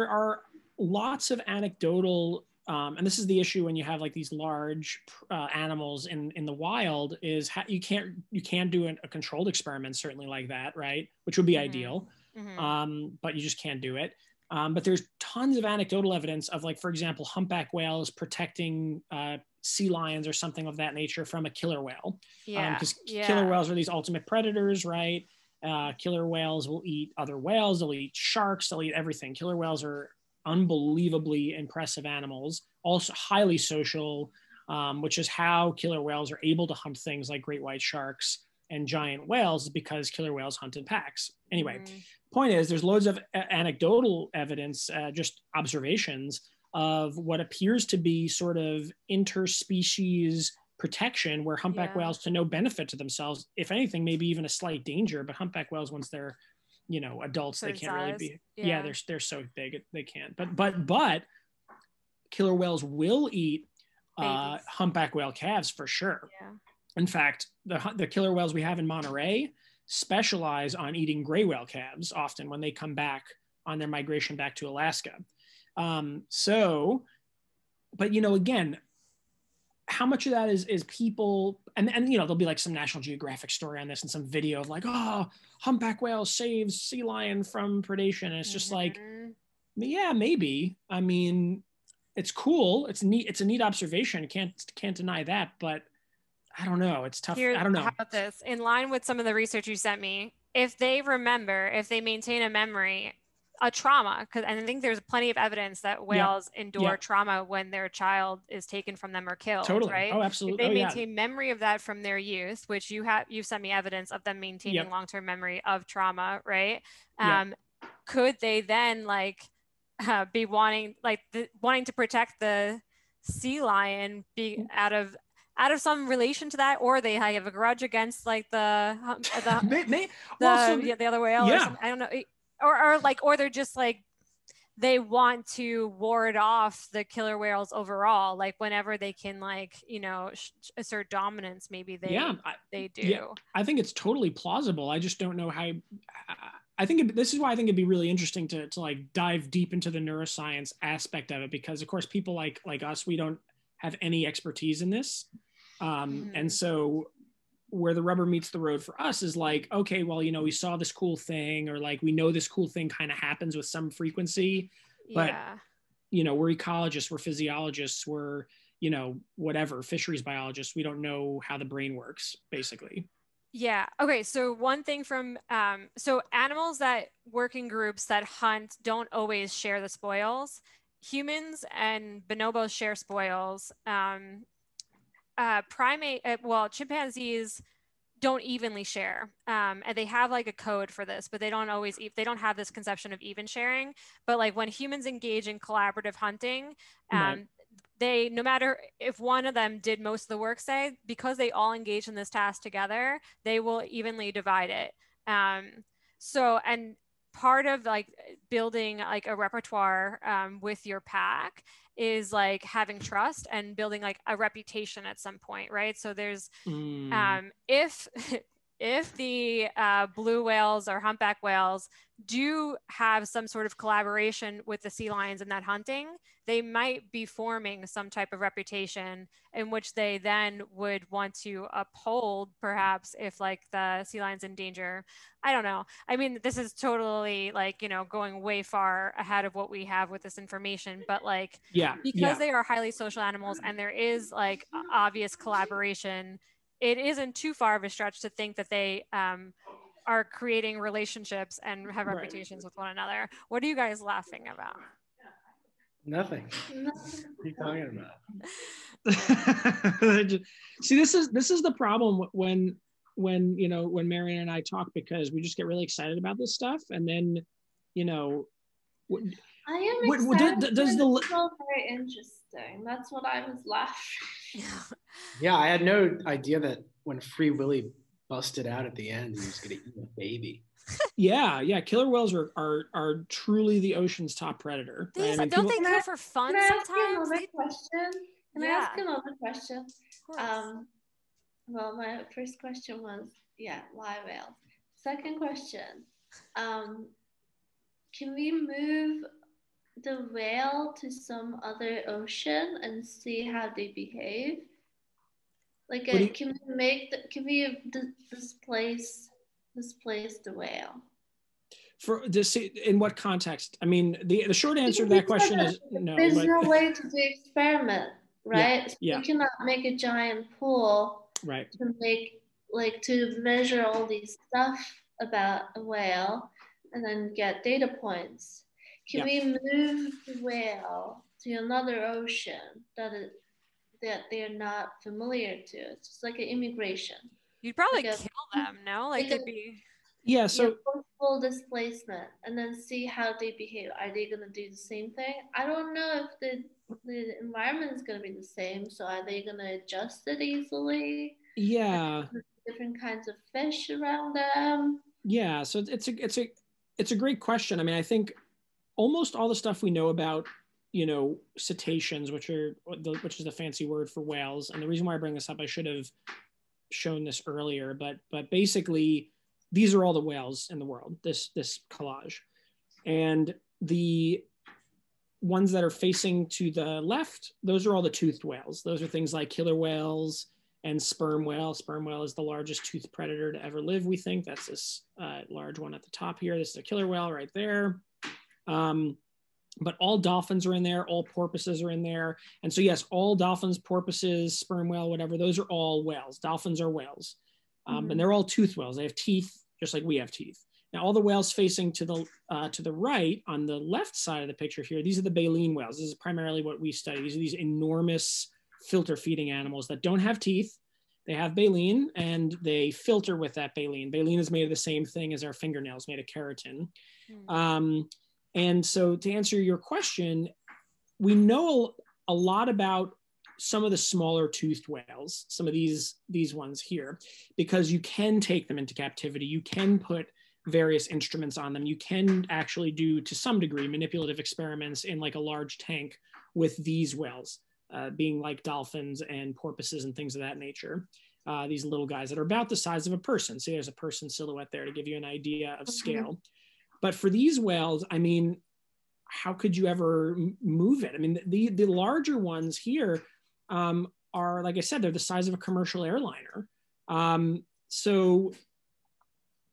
are lots of anecdotal, and this is the issue when you have like these large animals in the wild, is how you can do a controlled experiment certainly like that, right? Which would be mm-hmm. ideal, mm-hmm. But you just can't do it. But there's tons of anecdotal evidence of, like, for example, humpback whales protecting sea lions or something of that nature from a killer whale. Yeah. Because killer whales are these ultimate predators, right? Killer whales will eat other whales, they'll eat sharks, they'll eat everything. Killer whales are unbelievably impressive animals, also highly social, which is how killer whales are able to hunt things like great white sharks and giant whales, because killer whales hunt in packs. Anyway, mm-hmm. point is, there's loads of anecdotal evidence, just observations of what appears to be sort of interspecies protection, where humpback whales, to no benefit to themselves, if anything, maybe even a slight danger. But humpback whales, once they're, you know, adults, they can't really be. Yeah, they're so big they can't. But killer whales will eat humpback whale calves for sure. Yeah. In fact, the killer whales we have in Monterey specialize on eating gray whale calves often when they come back on their migration back to Alaska. But you know, again, how much of that is people, and you know, there'll be like some National Geographic story on this and some video of like, oh, humpback whale saves sea lion from predation. And it's just like, yeah, maybe. I mean, it's cool. It's neat. It's a neat observation. Can't deny that, but I don't know. It's tough. I don't know. How about this? In line with some of the research you sent me, if they maintain a memory, a trauma, because I think there's plenty of evidence that whales endure trauma when their child is taken from them or killed. Totally. Right? Oh, absolutely. If they maintain memory of that from their youth, which you sent me evidence of them maintaining long-term memory of trauma, right? Could they then be wanting to protect the sea lion out of some relation to that, or they have a grudge against the other whale? Yeah. Or I don't know. Or they're just like, they want to ward off the killer whales overall. Like whenever they can, assert dominance, maybe they do. Yeah, I think it's totally plausible. I just don't know how. I think this is why I think it'd be really interesting to like dive deep into the neuroscience aspect of it, because of course people like us, we don't have any expertise in this, mm-hmm. and so. Where the rubber meets the road for us is like, okay, well, you know, we saw this cool thing, or like we know this cool thing kind of happens with some frequency, but you know, we're ecologists, we're physiologists, we're, you know, whatever, fisheries biologists, we don't know how the brain works, basically. Yeah. Okay. So one thing from, so animals that work in groups that hunt don't always share the spoils. Humans and bonobos share spoils. Chimpanzees don't evenly share, and they have like a code for this, but they don't have this conception of even sharing. But like when humans engage in collaborative hunting, they, no matter if one of them did most of the work, say, because they all engage in this task together, they will evenly divide it. And part of like building like a repertoire with your pack is like having trust and building like a reputation at some point, right? So there's, if the blue whales or humpback whales do have some sort of collaboration with the sea lions in that hunting, they might be forming some type of reputation in which they then would want to uphold, perhaps, if like the sea lion's in danger. I don't know. I mean, this is totally like, you know, going way far ahead of what we have with this information, but like, they are highly social animals and there is like obvious collaboration, it isn't too far of a stretch to think that they are creating relationships and have reputations with one another. What are you guys laughing about? Nothing. What are you talking about? See, this is the problem when you know, when Marianne and I talk, because we just get really excited about this stuff, and then, you know, it's all very interesting. That's what I was laughing. Yeah, I had no idea that when Free Willy busted out at the end and he's gonna eat a baby. Yeah. Killer whales are truly the ocean's top predator. Right? I mean, don't they go for fun sometimes? Can I ask another question? Of course. Well, my first question was, why whales? Second question, can we move the whale to some other ocean and see how they behave? Like, can we displace the whale? In what context? I mean, the short answer to that question is no. There's no way to do experiment, right? Yeah, yeah. So you cannot make a giant pool, right, to make, like, to measure all these stuff about a whale and then get data points. Can we move the whale to another ocean that they're not familiar to? It's just like an immigration. You'd probably kill them, no? Like, it'd be... Yeah, so... Full displacement, and then see how they behave. Are they going to do the same thing? I don't know if the environment is going to be the same, so are they going to adjust it easily? Yeah. Different kinds of fish around them? Yeah, so it's a great question. I mean, I think almost all the stuff we know about, cetaceans, which is the fancy word for whales, and the reason why I bring this up, I should have shown this earlier, but basically these are all the whales in the world, this collage, and the ones that are facing to the left, those are all the toothed whales. Those are things like killer whales and sperm whale. Sperm whale is the largest toothed predator to ever live, we think. That's this large one at the top here. This is a killer whale right there. But all dolphins are in there, all porpoises are in there. And so yes, all dolphins, porpoises, sperm whale, whatever, those are all whales. Dolphins are whales. And they're all toothed whales. They have teeth, just like we have teeth. Now, all the whales facing to the right, on the left side of the picture here, these are the baleen whales. This is primarily what we study. These are these enormous filter feeding animals that don't have teeth. They have baleen and they filter with that baleen. Baleen is made of the same thing as our fingernails, made of keratin. And so to answer your question, we know a lot about some of the smaller toothed whales, some of these ones here, because you can take them into captivity. You can put various instruments on them. You can actually do, to some degree, manipulative experiments in like a large tank with these whales, being like dolphins and porpoises and things of that nature. These little guys that are about the size of a person. See, there's a person silhouette there to give you an idea of scale. But for these whales, I mean, how could you ever move it? I mean, the larger ones here are, like I said, they're the size of a commercial airliner. We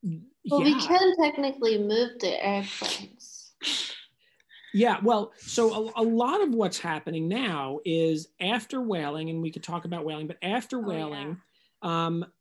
can technically move the airplanes. Yeah, well, so a lot of what's happening now is after whaling, and we could talk about whaling, but after whaling,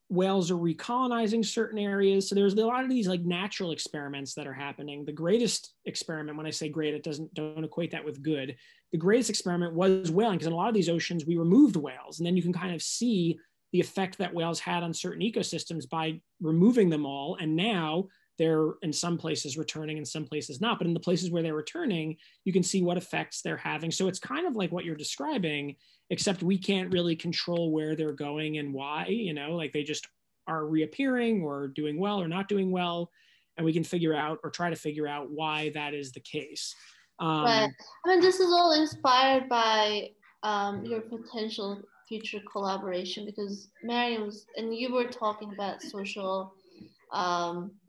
whales are recolonizing certain areas. So there's a lot of these like natural experiments that are happening. The greatest experiment, when I say great, it don't equate that with good. The greatest experiment was whaling, because in a lot of these oceans, we removed whales. And then you can kind of see the effect that whales had on certain ecosystems by removing them all. And now they're in some places returning, in some places not. But in the places where they're returning, you can see what effects they're having. So it's kind of like what you're describing, except we can't really control where they're going and why, like they just are reappearing or doing well or not doing well. And we can figure out or try to figure out why that is the case. Right. I mean, this is all inspired by your potential future collaboration, because Marianne and you were talking about social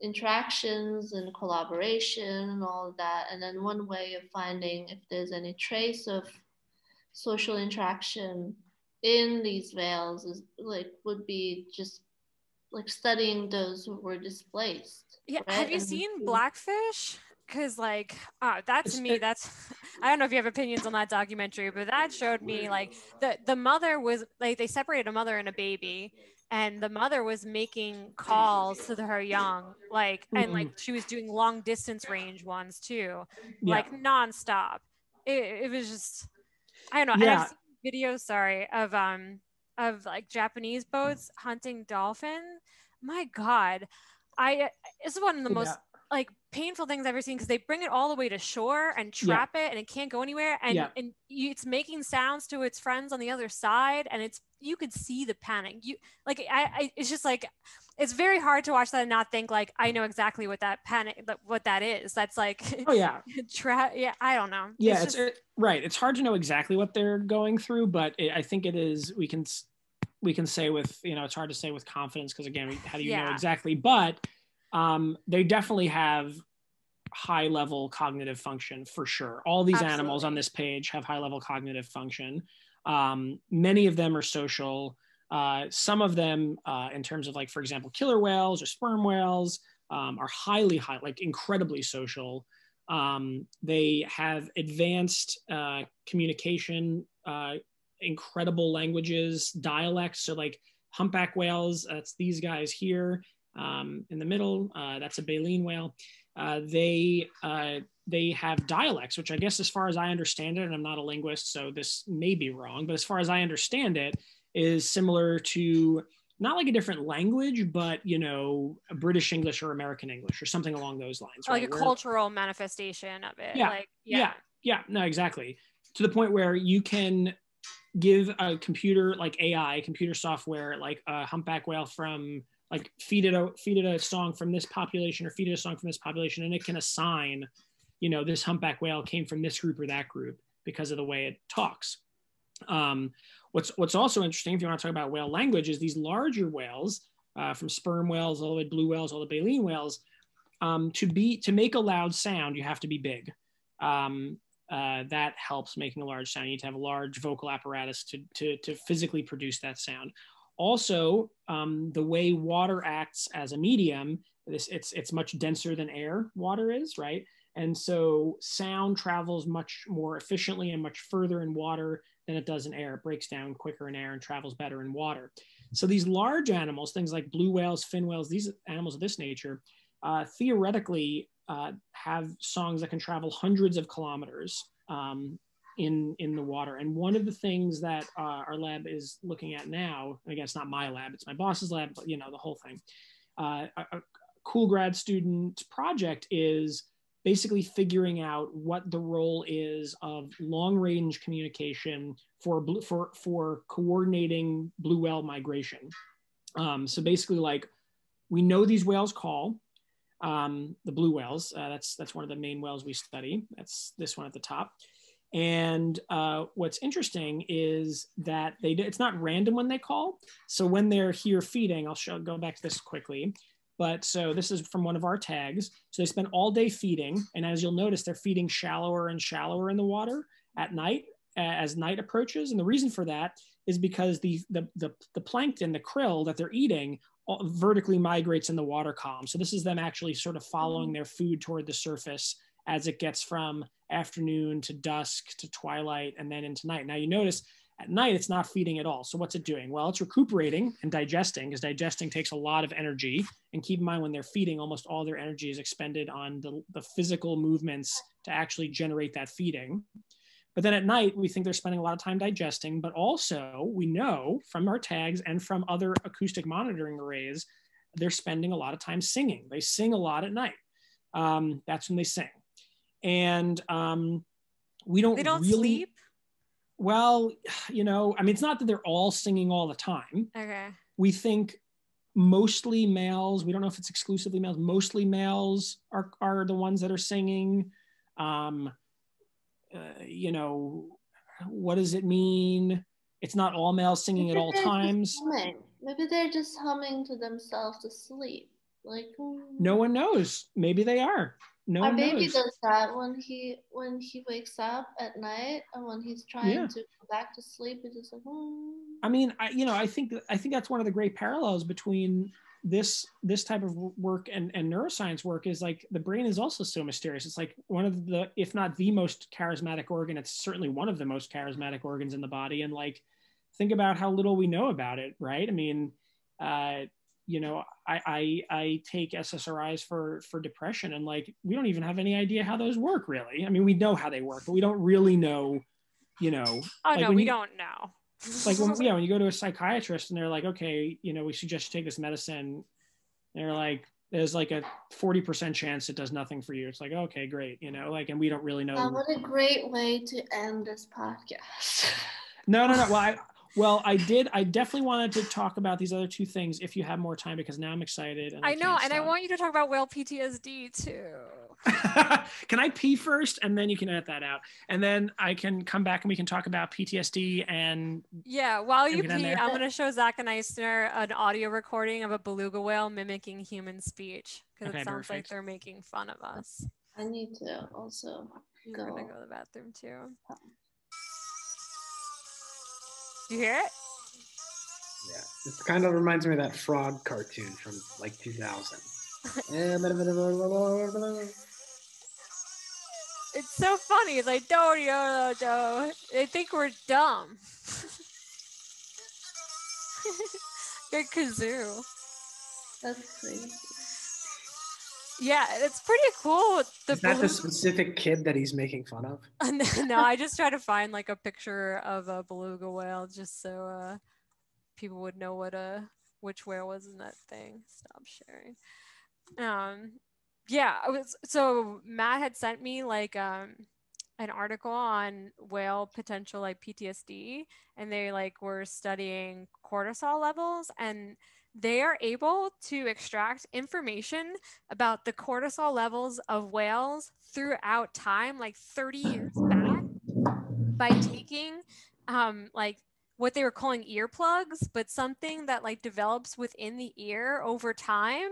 interactions and collaboration and all of that. And then one way of finding if there's any trace of social interaction in these whales would be just like studying those who were displaced. Yeah, right? Have you seen Blackfish? Because that's, to me, that's, I don't know if you have opinions on that documentary, but that showed me the mother was they separated a mother and a baby, and the mother was making calls to her young, and she was doing long distance range ones too, nonstop. It was just, I don't know. Yeah. I've seen videos, of Japanese boats hunting dolphin. My God, this is one of the most painful things I've ever seen, because they bring it all the way to shore and trap it, and it can't go anywhere, and it's making sounds to its friends on the other side, and it's you could see the panic. You like, I it's just like, it's very hard to watch that and not think like, I know exactly what that panic, what that is. That's like, oh yeah. Yeah. I don't know. Yeah. It's just, right. It's hard to know exactly what they're going through, but I think it is, we can say with, you know, it's hard to say with confidence. Cause again, how do you know exactly, but they definitely have high level cognitive function for sure. All these Absolutely. Animals on this page have high level cognitive function. Many of them are social. Some of them, in terms of like, for example, killer whales or sperm whales, are high, like incredibly social. They have advanced communication, incredible languages, dialects. So like humpback whales, that's these guys here in the middle. That's a baleen whale. They have dialects, which I guess as far as I understand it, and I'm not a linguist, so this may be wrong, but as far as I understand it, is similar to not like a different language, but, you know, British English or American English or something along those lines. Right? Like a cultural manifestation of it. Yeah. Like, yeah, no, exactly. To the point where you can give a computer, like AI, computer software, like a humpback whale from, like feed it a song from this population or feed it a song from this population, and it can assign, you know, this humpback whale came from this group or that group because of the way it talks. What's also interesting, if you want to talk about whale language, is these larger whales, from sperm whales all the way to blue whales, all the baleen whales, to make a loud sound, you have to be big. That helps making a large sound. You need to have a large vocal apparatus to physically produce that sound. Also, the way water acts as a medium, it's much denser than air, water is, right? And so sound travels much more efficiently and much further in water than it does in air. It breaks down quicker in air and travels better in water. So these large animals, things like blue whales, fin whales, these animals of this nature, theoretically have songs that can travel hundreds of kilometers in the water. And one of the things that our lab is looking at now, and again, it's not my lab, it's my boss's lab, but you know, the whole thing. A cool grad student project is basically figuring out what the role is of long-range communication for coordinating blue whale migration. So basically, like, we know these whales call, the blue whales. That's one of the main whales we study. That's this one at the top. And what's interesting is that it's not random when they call. So when they're here feeding, go back to this quickly. But so this is from one of our tags. So they spend all day feeding. And as you'll notice, they're feeding shallower and shallower in the water at night as night approaches. And the reason for that is because the plankton, the krill that they're eating vertically migrates in the water column. So this is them actually sort of following their food toward the surface as it gets from afternoon to dusk to twilight and then into night. Now you notice at night, it's not feeding at all. So what's it doing? Well, it's recuperating and digesting, because digesting takes a lot of energy. And keep in mind, when they're feeding, almost all their energy is expended on the physical movements to actually generate that feeding. But then at night, we think they're spending a lot of time digesting, but also we know from our tags and from other acoustic monitoring arrays, they're spending a lot of time singing. They sing a lot at night. That's when they sing. And they don't really sleep. Well, you know, I mean, it's not that they're all singing all the time. Okay. We think mostly males, we don't know if it's exclusively males, mostly males are the ones that are singing. You know, what does it mean? It's not all males singing at all times. Maybe they're just humming to themselves to sleep. Like, no one knows. Maybe they are. No Our baby knows. Does that when he wakes up at night, and when he's trying to go back to sleep, it's just like. I mean, I think that's one of the great parallels between this type of work and neuroscience work is like the brain is also so mysterious. It's like one of the, if not the most charismatic organ, it's certainly one of the most charismatic organs in the body. And like, think about how little we know about it, right? I mean, you know, I take SSRIs for depression, and like, we don't even have any idea how those work really. I mean, we know how they work, but we don't really know, you know. Oh like no, we don't know. Like when you go to a psychiatrist and they're like, okay, you know, we suggest you take this medicine. They're like, there's like a 40% chance it does nothing for you. It's like, okay, great. You know, like, and we don't really know. What a great way to end this podcast. No. Well, Well, I definitely wanted to talk about these other two things if you have more time, because now I'm excited. And I know. And I want you to talk about whale PTSD too. Can I pee first? And then you can edit that out. And then I can come back and we can talk about PTSD and. Yeah. While you pee, I'm going to show Zach and Eishner an audio recording of a beluga whale mimicking human speech. Because it sounds like they're making fun of us. I need to also go. I'm going to go to the bathroom too. You hear it? Yeah, this kind of reminds me of that frog cartoon from like 2000. It's so funny. It's like do. They think we're dumb. Good kazoo. That's crazy. Yeah, it's pretty cool. Is that the specific kid that he's making fun of? No, I just try to find like a picture of a beluga whale just so people would know which whale was in that thing. Stop sharing. Yeah, so Matt had sent me like an article on whale potential like PTSD, and they like were studying cortisol levels, and they are able to extract information about the cortisol levels of whales throughout time, like 30 years back, by taking like what they were calling earplugs, but something that like develops within the ear over time.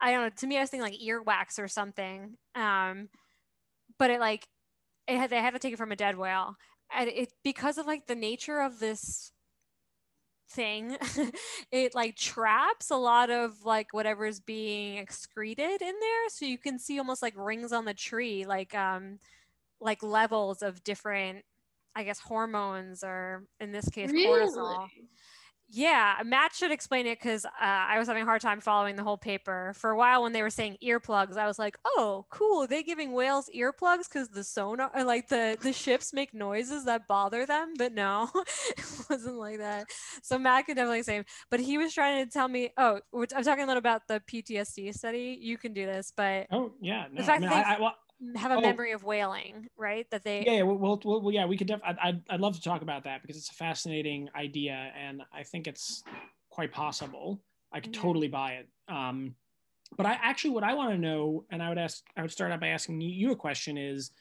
I don't know, to me, I was thinking like earwax or something, but it like, they had to take it from a dead whale. And it, because of like the nature of this thing, it like traps a lot of like whatever is being excreted in there, so you can see almost like rings on the tree, like levels of different, I guess, hormones, or in this case cortisol. Yeah, Matt should explain it, because I was having a hard time following the whole paper. For a while when they were saying earplugs, I was like, oh, cool, are they giving whales earplugs because the sonar, or like the ships make noises that bother them? But no, it wasn't like that. So Matt could definitely say, but he was trying to tell me, oh, I'm talking a little about the PTSD study. You can do this, but oh yeah, no, the fact have a memory of whaling, right? That they we could definitely. I'd love to talk about that because it's a fascinating idea, and I think it's quite possible. I could totally buy it. But I actually, what I want to know, and I would start out by asking you a question is,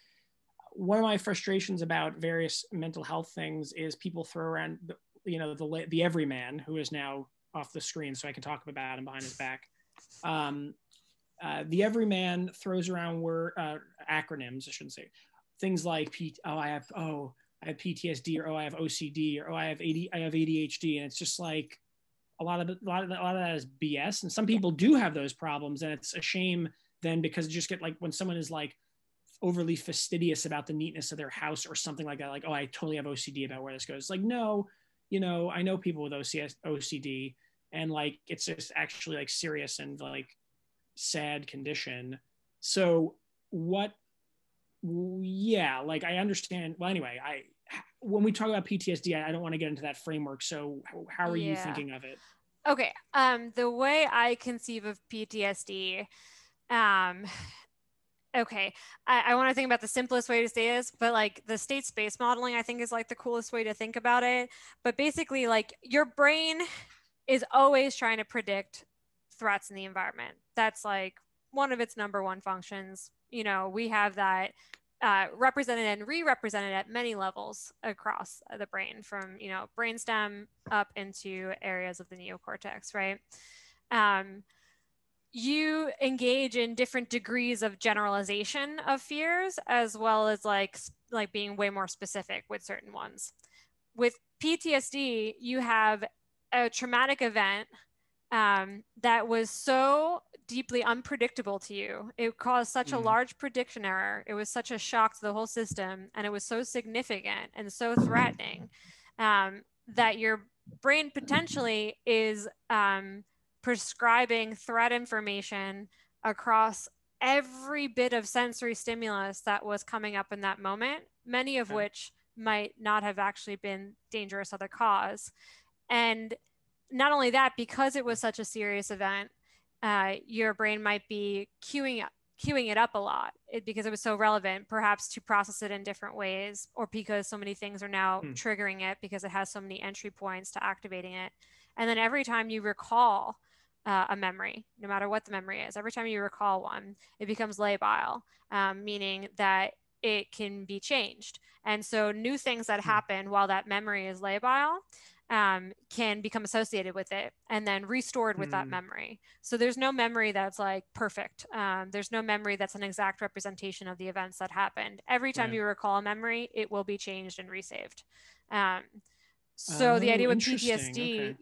one of my frustrations about various mental health things is people throw around the everyman, who is now off the screen, so I can talk about him behind his back. The everyman throws around acronyms, I shouldn't say, things like I have PTSD, or I have OCD, or I have ADHD, and it's just like a lot of that is BS. And some people do have those problems, and it's a shame then, because you just get like when someone is like overly fastidious about the neatness of their house or something like that, like, oh, I totally have OCD about where this goes. It's like, no, I know people with OCD, and like it's just actually like serious and like sad condition. So I understand. Well, anyway, when we talk about PTSD, I don't want to get into that framework. So how are you thinking of it? Okay. The way I conceive of PTSD, okay, I want to think about the simplest way to say this, but like the state space modeling, I think, is like the coolest way to think about it. But basically, like, your brain is always trying to predict threats in the environment. That's like one of its number one functions. We have that represented and re-represented at many levels across the brain, from brainstem up into areas of the neocortex, right? You engage in different degrees of generalization of fears, as well as like being way more specific with certain ones. With PTSD, you have a traumatic event that was so deeply unpredictable to you. It caused such a large prediction error. It was such a shock to the whole system, and it was so significant and so threatening that your brain potentially is prescribing threat information across every bit of sensory stimulus that was coming up in that moment, many of which might not have actually been dangerous to the cause. And not only that, because it was such a serious event, your brain might be queuing queuing it up a lot because it was so relevant, perhaps to process it in different ways, or because so many things are now triggering it because it has so many entry points to activating it. And then every time you recall a memory, no matter what the memory is, every time you recall one, it becomes labile, meaning that it can be changed. And so new things that happen while that memory is labile can become associated with it and then restored with that memory. So there's no memory that's like perfect. There's no memory that's an exact representation of the events that happened. Every time you recall a memory, it will be changed and resaved. So the idea with PTSD,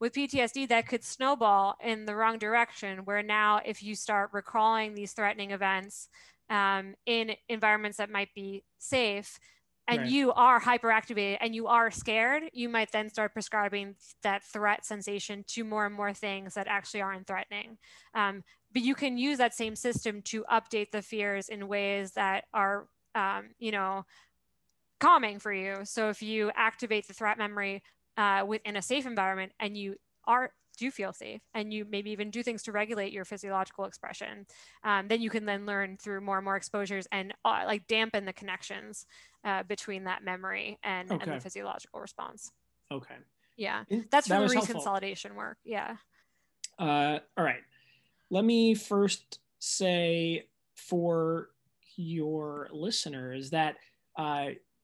with PTSD, that could snowball in the wrong direction, where now if you start recalling these threatening events in environments that might be safe, and you are hyperactivated and you are scared, you might then start prescribing that threat sensation to more and more things that actually aren't threatening. But you can use that same system to update the fears in ways that are, you know, calming for you. So if you activate the threat memory within a safe environment, and you do feel safe, and you maybe even do things to regulate your physiological expression, then you can then learn through more and more exposures and like dampen the connections between that memory and the physiological response. Okay. Yeah. That's from the reconsolidation work. Yeah. All right. Let me first say for your listeners that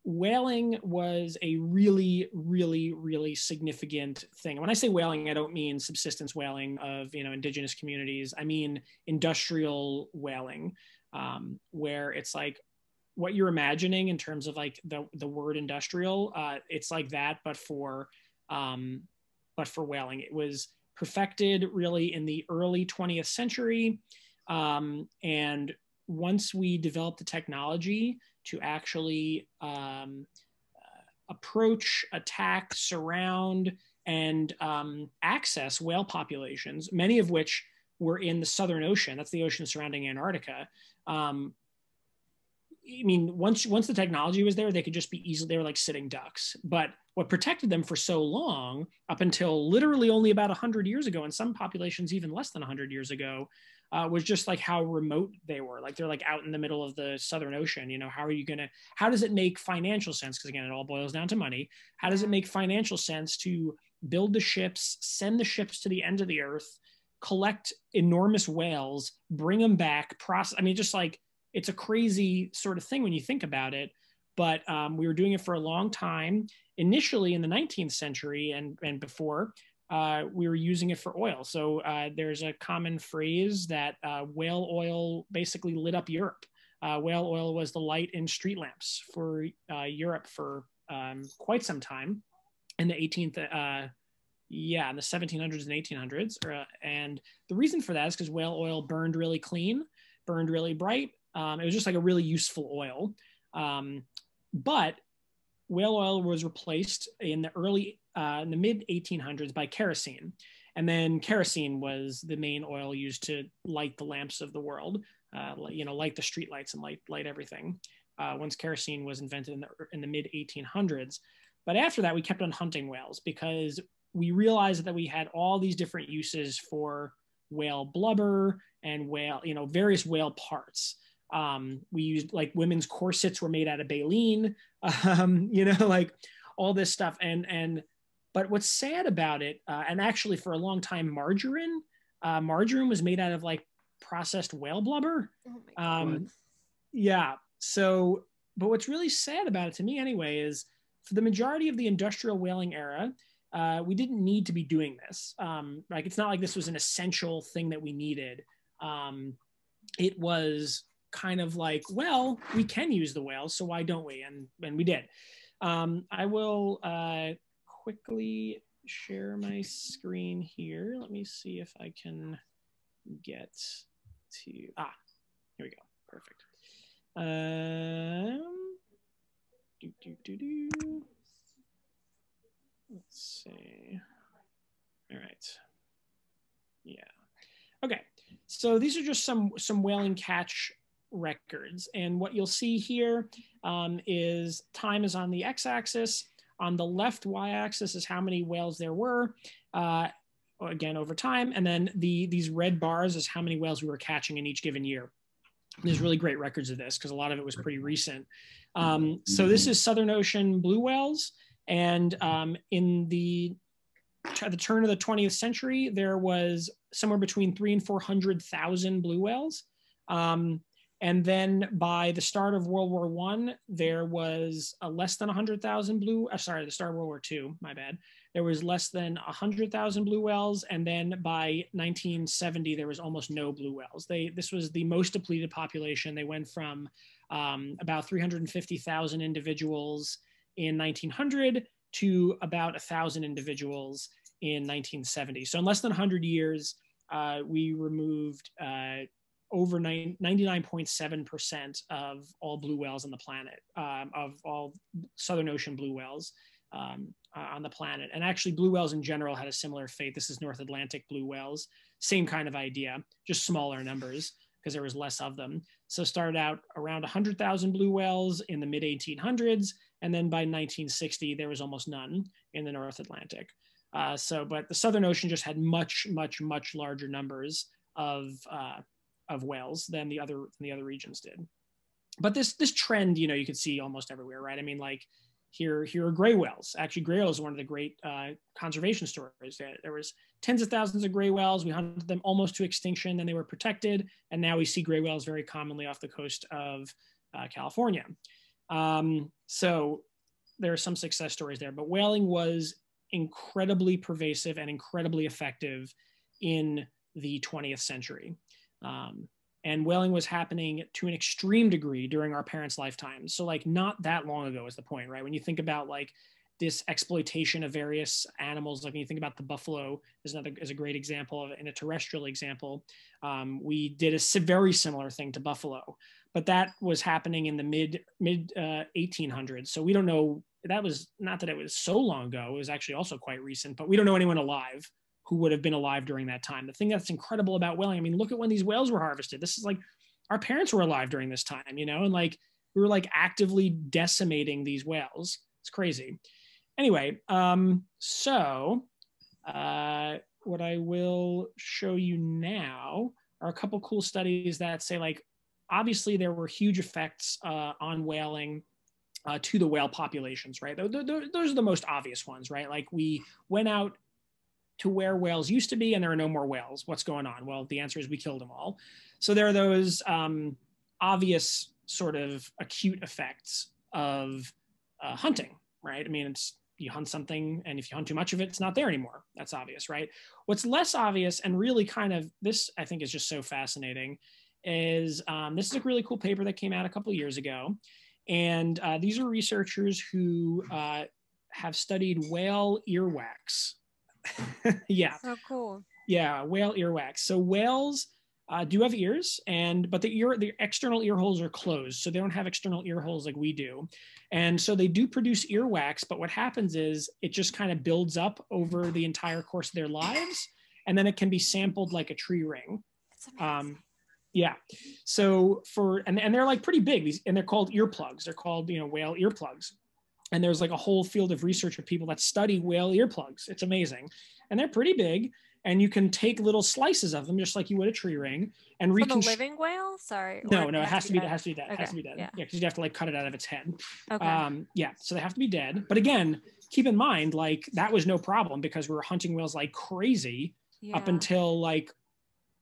whaling was a really, really, really significant thing. When I say whaling, I don't mean subsistence whaling of, you know, indigenous communities. I mean industrial whaling, where it's like what you're imagining in terms of like the word industrial. It's like that, but for whaling. It was perfected really in the early 20th century, and once we developed the technology to actually approach, attack, surround, and access whale populations, many of which were in the Southern Ocean. That's the ocean surrounding Antarctica. I mean, once the technology was there, they could just be easily, they were like sitting ducks. But what protected them for so long, up until literally only about 100 years ago, and some populations even less than 100 years ago, was just like how remote they were. Like they're like out in the middle of the Southern Ocean, you know, how does it make financial sense? Because again, it all boils down to money. How does it make financial sense to build the ships, send the ships to the end of the earth, collect enormous whales, bring them back, process? I mean, just like, it's a crazy sort of thing when you think about it, but we were doing it for a long time. Initially in the 19th century and before, we were using it for oil. So there's a common phrase that whale oil basically lit up Europe. Whale oil was the light in street lamps for Europe for quite some time in the 1700s and 1800s. And the reason for that is because whale oil burned really clean, burned really bright. It was just like a really useful oil. But whale oil was replaced in the in the mid 1800s by kerosene. And then kerosene was the main oil used to light the lamps of the world, you know, light the streetlights and light everything. Once kerosene was invented in the mid 1800s. But after that, we kept on hunting whales because we realized that we had all these different uses for whale blubber and whale, you know, various whale parts. We used like women's corsets were made out of baleen, you know, like all this stuff. But what's sad about it, and actually for a long time, margarine was made out of like processed whale blubber. Oh yeah. So, but what's really sad about it to me anyway, is for the majority of the industrial whaling era, we didn't need to be doing this. Like, it's not like this was an essential thing that we needed. It was kind of like, well, we can use the whales, so why don't we? And we did. I will quickly share my screen here. Let me see if I can get to, here we go, perfect. Let's see, all right, yeah. Okay, so these are just some whaling catch records. And what you'll see here is time is on the x-axis. On the left y-axis is how many whales there were, again, over time. And then these red bars is how many whales we were catching in each given year. There's really great records of this because a lot of it was pretty recent. So this is Southern Ocean blue whales. And in the turn of the 20th century, there was somewhere between 300,000 and 400,000 blue whales. And then by the start of World War I, there was less than 100,000 blue, sorry, the start of World War II, my bad. There was less than 100,000 blue whales. And then by 1970, there was almost no blue whales. This was the most depleted population. They went from about 350,000 individuals in 1900 to about 1,000 individuals in 1970. So in less than 100 years, we removed over 99.7% of all blue whales on the planet, of all Southern Ocean blue whales on the planet. And actually blue whales in general had a similar fate. This is North Atlantic blue whales, same kind of idea, just smaller numbers because there was less of them. So started out around 100,000 blue whales in the mid 1800s. And then by 1960, there was almost none in the North Atlantic. But the Southern Ocean just had much, much, much larger numbers of whales than the other regions did. But this trend, you know, you could see almost everywhere, right? I mean, like here are gray whales. Actually, gray whales are one of the great conservation stories. There was tens of thousands of gray whales. We hunted them almost to extinction, then they were protected. And now we see gray whales very commonly off the coast of California. So there are some success stories there, but whaling was incredibly pervasive and incredibly effective in the 20th century. And whaling was happening to an extreme degree during our parents' lifetimes. So like not that long ago is the point, right? When you think about like this exploitation of various animals, like when you think about the buffalo is a great example of, and a terrestrial example. We did a very similar thing to buffalo, but that was happening in the mid 1800s. So we don't know, that was not that it was so long ago, it was actually also quite recent, but we don't know anyone alive who would have been alive during that time. The thing that's incredible about whaling, I mean, look at when these whales were harvested. This is like, our parents were alive during this time, you know, and like, we were like actively decimating these whales. It's crazy. Anyway, what I will show you now are a couple cool studies that say like, obviously there were huge effects on whaling to the whale populations, right? Those are the most obvious ones, right? Like we went out to where whales used to be and there are no more whales. What's going on? Well, the answer is we killed them all. So there are those obvious sort of acute effects of hunting, right? I mean, you hunt something and if you hunt too much of it, it's not there anymore. That's obvious, right? What's less obvious and really kind of, this I think is just so fascinating is this is a really cool paper that came out a couple of years ago. And these are researchers who have studied whale earwax. Yeah. So cool. Yeah, whale earwax. So whales do have ears, but the external ear holes are closed, so they don't have external ear holes like we do. And so they do produce earwax, but what happens is it just kind of builds up over the entire course of their lives, and then it can be sampled like a tree ring. That's amazing. Yeah. So and they're like pretty big, and they're called earplugs. They're called, you know, whale earplugs. And there's like a whole field of research with people that study whale earplugs. It's amazing. And they're pretty big. And you can take little slices of them, just like you would a tree ring, and reconstruct. From a living whale? Sorry. No, it has to be dead. Okay. It has to be dead. Yeah, because you'd have to like cut it out of its head. Okay. Yeah, so they have to be dead. But again, keep in mind, like that was no problem because we were hunting whales like crazy up until like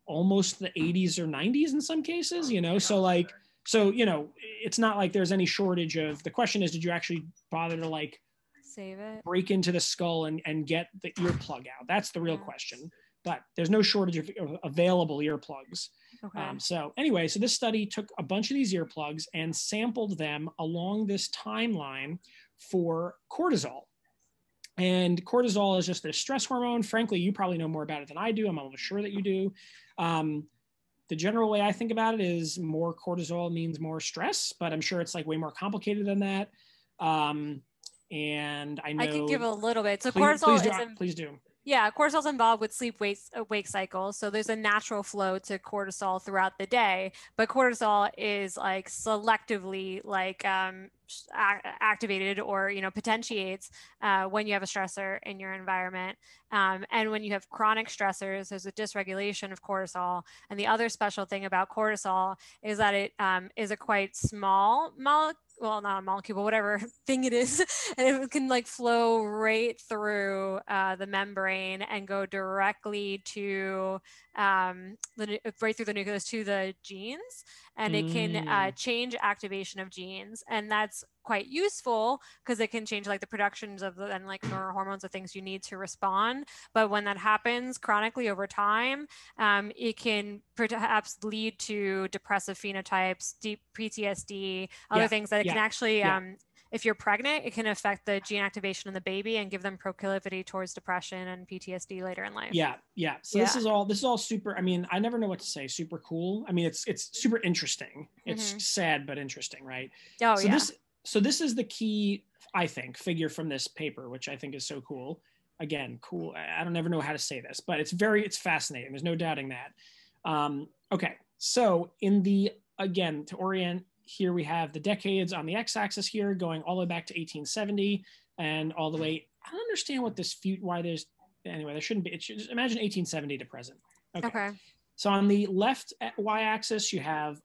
almost the 80s or 90s in some cases, you know? So like, so, you know, it's not like there's any shortage of, the question is, did you actually bother to like save it, break into the skull and get the earplug out? That's the real question, but there's no shortage of available earplugs. Okay. So anyway, so this study took a bunch of these earplugs and sampled them along this timeline for cortisol. And cortisol is just a stress hormone. Frankly, you probably know more about it than I do. I'm almost sure that you do. The general way I think about it is more cortisol means more stress, but I'm sure it's like way more complicated than that. And I know I can give a little bit. So please, cortisol is. Please do. Yeah, cortisol is involved with sleep-wake cycles. So there's a natural flow to cortisol throughout the day, but cortisol is like selectively like activated or, you know, potentiates when you have a stressor in your environment. And when you have chronic stressors, there's a dysregulation of cortisol. And the other special thing about cortisol is that it is a quite small molecule. Well, not a molecule, but whatever thing it is, and it can like flow right through the membrane and go directly to right through the nucleus to the genes, and it can change activation of genes, and that's quite useful because it can change like the productions of the and like neurohormones or things you need to respond. But when that happens chronically over time, it can perhaps lead to depressive phenotypes, deep PTSD, other things that it can actually, if you're pregnant, it can affect the gene activation in the baby and give them proclivity towards depression and PTSD later in life. So this is all super, I mean, I never know what to say. Super cool. I mean, it's super interesting. It's sad, but interesting, right? Oh, so this is the key, I think, figure from this paper, which I think is so cool. Again, cool. I don't ever know how to say this, but it's fascinating. There's no doubting that. Okay. So again, to orient here, we have the decades on the x-axis here going all the way back to 1870 and all the way. I don't understand what this feud, why there's, anyway, there shouldn't be, it should, just imagine 1870 to present. Okay. So on the left y-axis, you have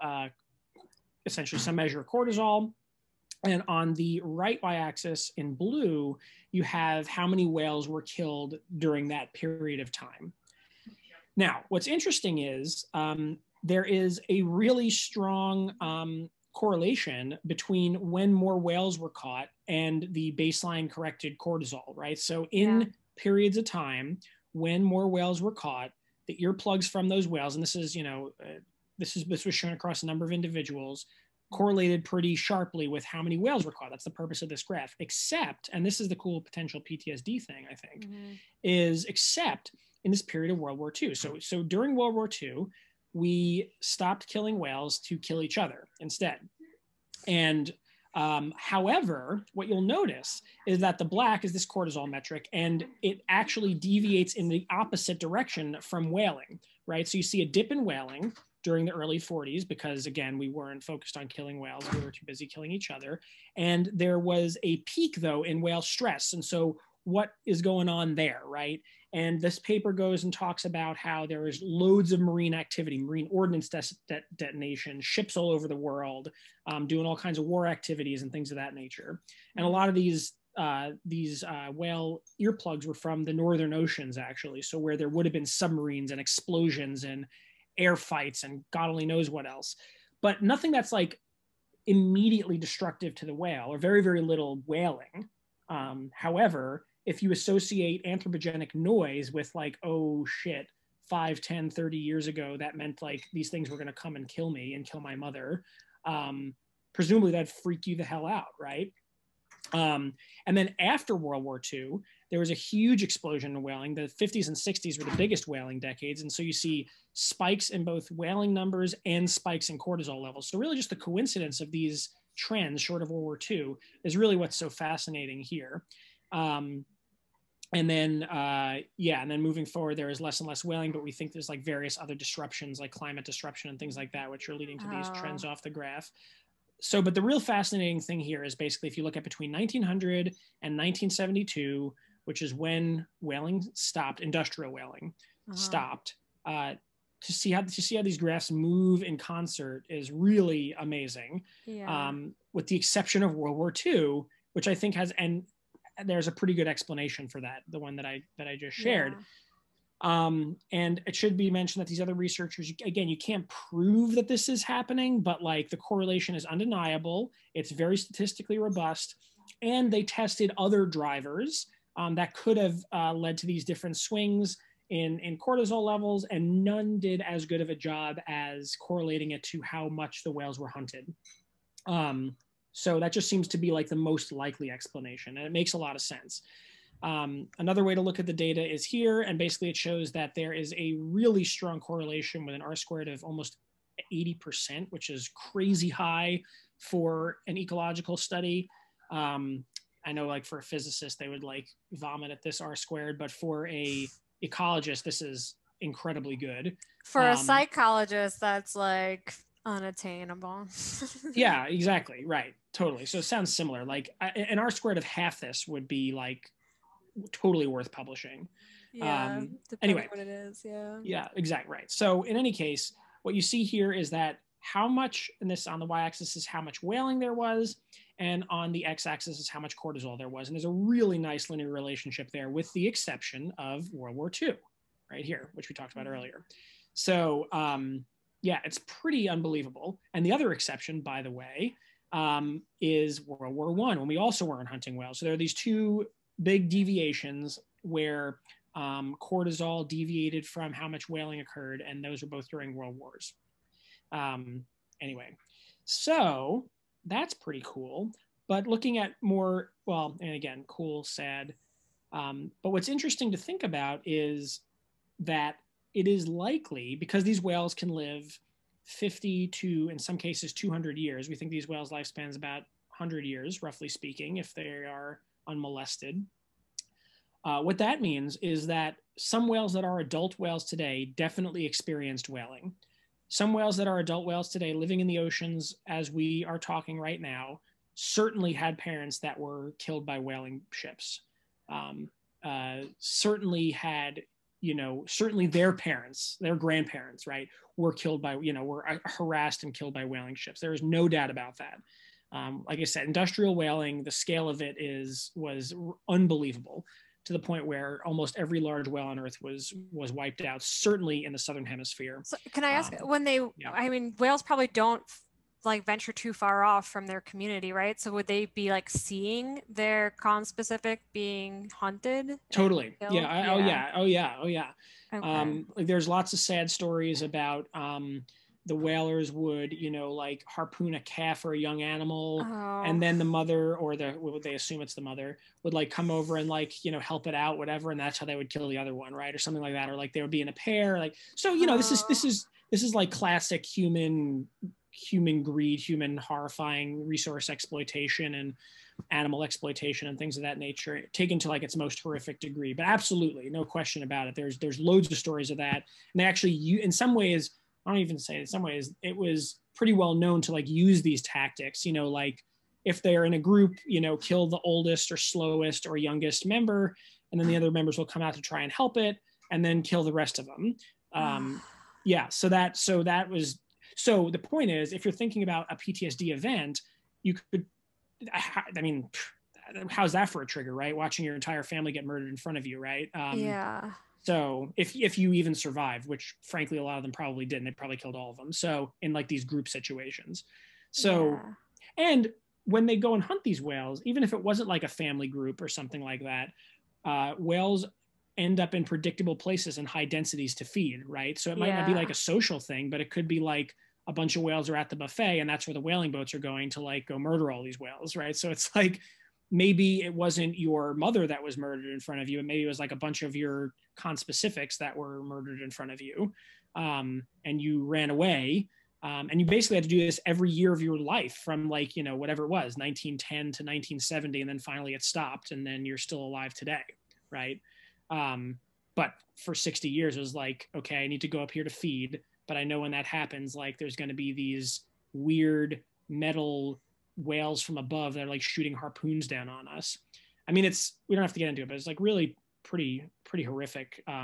essentially some measure of cortisol. And on the right y-axis in blue, you have how many whales were killed during that period of time. Now, what's interesting is there is a really strong correlation between when more whales were caught and the baseline corrected cortisol, right? So in periods of time when more whales were caught, the earplugs from those whales, and this is, you know, this was shown across a number of individuals, correlated pretty sharply with how many whales were caught. That's the purpose of this graph, except, and this is the cool potential PTSD thing, I think, is except in this period of World War II. So during World War II, we stopped killing whales to kill each other instead. And however, what you'll notice is that the black is this cortisol metric, and it actually deviates in the opposite direction from whaling, right? So you see a dip in whaling during the early 40s, because again, we weren't focused on killing whales, we were too busy killing each other. And there was a peak though in whale stress. And so what is going on there, right? And this paper goes and talks about how there is loads of marine activity, marine ordnance detonation, ships all over the world, doing all kinds of war activities and things of that nature. And a lot of these whale earplugs were from the Northern Oceans actually. So where there would have been submarines and explosions and air fights and God only knows what else, but nothing that's like immediately destructive to the whale, or very, very little whaling. However, if you associate anthropogenic noise with like, oh shit, 5, 10, 30 years ago, that meant like these things were going to come and kill me and kill my mother. Presumably that'd freak you the hell out, right? And then after World War II, there was a huge explosion in whaling. The 50s and 60s were the biggest whaling decades. And so you see spikes in both whaling numbers and spikes in cortisol levels. So really just the coincidence of these trends short of World War II is really what's so fascinating here. And then moving forward, there is less and less whaling, but we think there's like various other disruptions like climate disruption and things like that, which are leading to these trends off the graph. So, but the real fascinating thing here is basically if you look at between 1900 and 1972, which is when whaling stopped, industrial whaling stopped. To see how these graphs move in concert is really amazing. With the exception of World War II, which I think and there's a pretty good explanation for that, the one that I just shared. And it should be mentioned that these other researchers, again, you can't prove that this is happening, but like the correlation is undeniable. It's very statistically robust, and they tested other drivers that could have led to these different swings in cortisol levels, and none did as good of a job as correlating it to how much the whales were hunted. So that just seems to be like the most likely explanation, and it makes a lot of sense. Another way to look at the data is here, and basically it shows that there is a really strong correlation with an R-squared of almost 80%, which is crazy high for an ecological study. I know like for a physicist, they would like vomit at this R squared, but for a ecologist, this is incredibly good. For a psychologist, that's like unattainable. Yeah, exactly. Right. Totally. So it sounds similar. Like an R squared of half this would be like totally worth publishing. Yeah, anyway, what it is. Yeah. Yeah, exactly. Right. So in any case, what you see here is that how much, and this on the y-axis is how much whaling there was, and on the x-axis is how much cortisol there was. And there's a really nice linear relationship there, with the exception of World War II, right here, which we talked about earlier. So yeah, it's pretty unbelievable. And the other exception, by the way, is World War I, when we also weren't hunting whales. So there are these two big deviations where cortisol deviated from how much whaling occurred, and those were both during world wars. Anyway, so that's pretty cool, but looking at more, well, and again, cool, sad, but what's interesting to think about is that it is likely, because these whales can live 50 to, in some cases, 200 years, we think these whales' lifespan is about 100 years, roughly speaking, if they are unmolested. What that means is that some whales that are adult whales today definitely experienced whaling. Some whales that are adult whales today living in the oceans as we are talking right now certainly had parents that were killed by whaling ships. Certainly had, you know, certainly their parents, their grandparents, right, were killed by, you know, were harassed and killed by whaling ships. There is no doubt about that. Like I said, industrial whaling, the scale of it was unbelievable, to the point where almost every large whale on Earth was wiped out, certainly in the Southern Hemisphere. So can I ask, when they, yeah. I mean, whales probably don't like venture too far off from their community, right? So would they be like seeing their conspecific being hunted? Totally. Yeah. Yeah. Oh yeah. Oh yeah. Oh yeah. Okay. Like there's lots of sad stories about the whalers would, you know, like harpoon a calf or a young animal. Oh. And then the mother, or the, well, they assume it's the mother, would like come over and like, you know, help it out, whatever. And that's how they would kill the other one. Right. Or something like that. Or like they would be in a pair. Like, so, you know, this is like classic human greed, human horrifying resource exploitation and animal exploitation and things of that nature, taken to like its most horrific degree. But absolutely no question about it. There's loads of stories of that. And they actually, in some ways, I don't even say, in some ways, it was pretty well known to like use these tactics, you know, like if they're in a group, you know, kill the oldest or slowest or youngest member, and then the other members will come out to try and help it, and then kill the rest of them. Yeah, so the point is, if you're thinking about a PTSD event, you could, I mean, how's that for a trigger, right? Watching your entire family get murdered in front of you, right? Yeah. So if you even survived, which frankly, a lot of them probably didn't, they probably killed all of them. So in like these group situations. So, yeah. And when they go and hunt these whales, even if it wasn't like a family group or something like that, whales end up in predictable places and high densities to feed, right? So it might not be like a social thing, but it could be like a bunch of whales are at the buffet and that's where the whaling boats are going to like go murder all these whales, right? So it's like, maybe it wasn't your mother that was murdered in front of you, and maybe it was like a bunch of your conspecifics that were murdered in front of you, and you ran away, and you basically had to do this every year of your life from like, you know, whatever it was, 1910 to 1970, and then finally it stopped, and then you're still alive today, right? But for 60 years, it was like, okay, I need to go up here to feed, but I know when that happens, like there's going to be these weird metal whales from above that are like shooting harpoons down on us. I mean, we don't have to get into it, but it's like really pretty horrific. They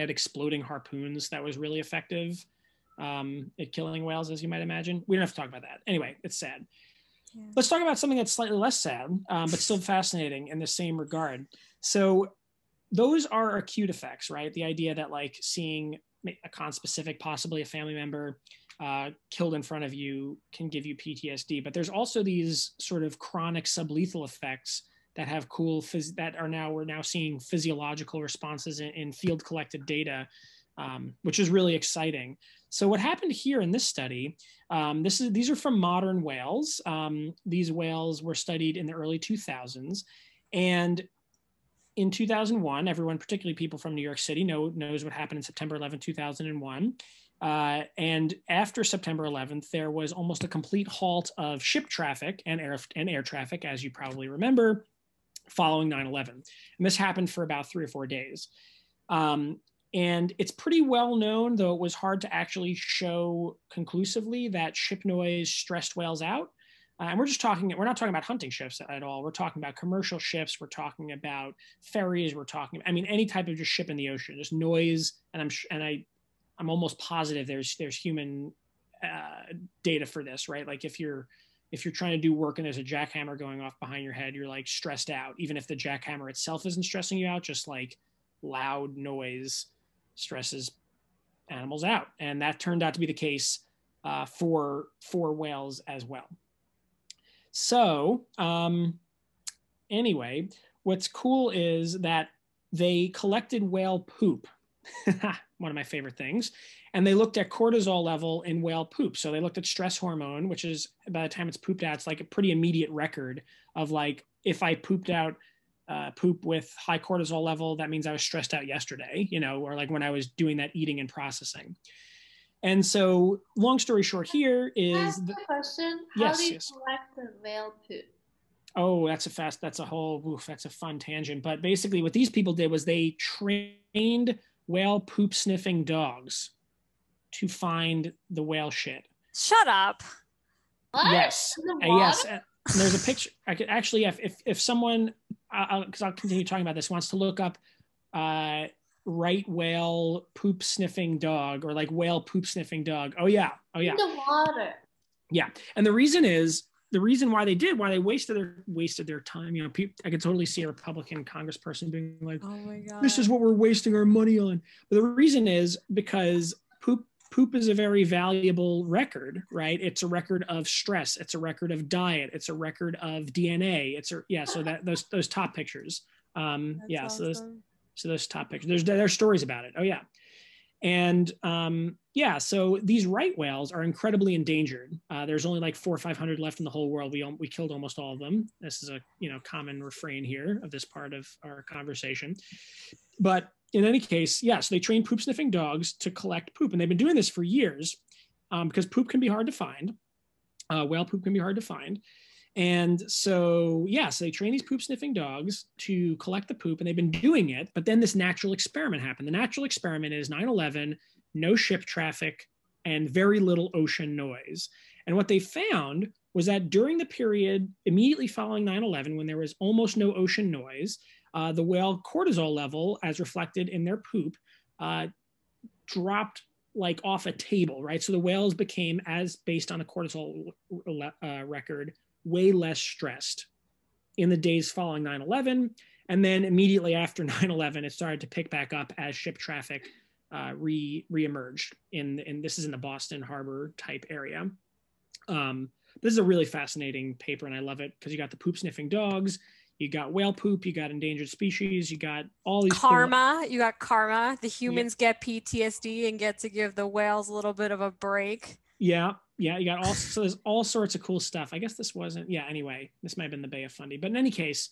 had exploding harpoons that was really effective at killing whales, as you might imagine. We don't have to talk about that. Anyway, it's sad. Yeah. Let's talk about something that's slightly less sad, but still fascinating in the same regard. So those are acute effects, right? The idea that like seeing a conspecific, possibly a family member, killed in front of you can give you PTSD, but there's also these sort of chronic sublethal effects that have cool we're now seeing physiological responses in field collected data, which is really exciting. So what happened here in this study, these are from modern whales. These whales were studied in the early 2000s, and in 2001, everyone, particularly people from New York City, knows what happened in September 11, 2001. And after September 11th, there was almost a complete halt of ship traffic and air traffic, as you probably remember, following 9/11. And this happened for about 3 or 4 days. And it's pretty well known, though it was hard to actually show conclusively, that ship noise stressed whales out. And we're not talking about hunting ships at all. We're talking about commercial ships. We're talking about ferries. We're talking, I mean, any type of just ship in the ocean, just noise. And I'm almost positive there's human data for this, right? Like if you're trying to do work and there's a jackhammer going off behind your head, you're like stressed out, even if the jackhammer itself isn't stressing you out, just like loud noise stresses animals out. And that turned out to be the case for whales as well. So anyway, what's cool is that they collected whale poop, one of my favorite things, and they looked at cortisol level in whale poop. So they looked at stress hormone, which is by the time it's pooped out, it's like a pretty immediate record of like, if I pooped out poop with high cortisol level, that means I was stressed out yesterday, you know, or like when I was doing that eating and processing. And so, long story short, here is the question. Yes, how do you collect the whale poop? Oh, that's a fun tangent. But basically, what these people did was they trained whale poop sniffing dogs to find the whale shit. Shut up. What? Yes. Yes. There's a picture. I could actually, if someone, because I'll continue talking about this, wants to look up. Right whale poop sniffing dog, or like whale poop sniffing dog. Oh yeah. In the water. Yeah, and the reason why they wasted their time. You know, people, I could totally see a Republican Congressperson being like, "Oh my God, this is what we're wasting our money on." But the reason is because poop is a very valuable record, right? It's a record of stress. It's a record of diet. It's a record of DNA. So that those top pictures. Yeah, awesome. So those topics, there's stories about it. Oh yeah. And yeah, so these right whales are incredibly endangered. There's only like 400 or 500 left in the whole world. We killed almost all of them. This is a common refrain here of this part of our conversation. But in any case, yeah, so they train poop sniffing dogs to collect poop. And they've been doing this for years because poop can be hard to find. Whale poop can be hard to find. And so, yeah, so they train these poop sniffing dogs to collect the poop, and they've been doing it. But then this natural experiment happened. The natural experiment is 9/11, no ship traffic, and very little ocean noise. And what they found was that during the period immediately following 9/11, when there was almost no ocean noise, the whale cortisol level, as reflected in their poop, dropped like off a table, right? So the whales became, as based on a cortisol record, way less stressed in the days following 9/11. And then immediately after 9/11, it started to pick back up as ship traffic re-emerged. And this is in the Boston Harbor type area. This is a really fascinating paper, and I love it because you got the poop sniffing dogs, you got whale poop, you got endangered species, you got all these karma. You got karma. The humans get PTSD and get to give the whales a little bit of a break. Yeah, you got all, so there's all sorts of cool stuff. I guess this wasn't, yeah, anyway, this might have been the Bay of Fundy, but in any case,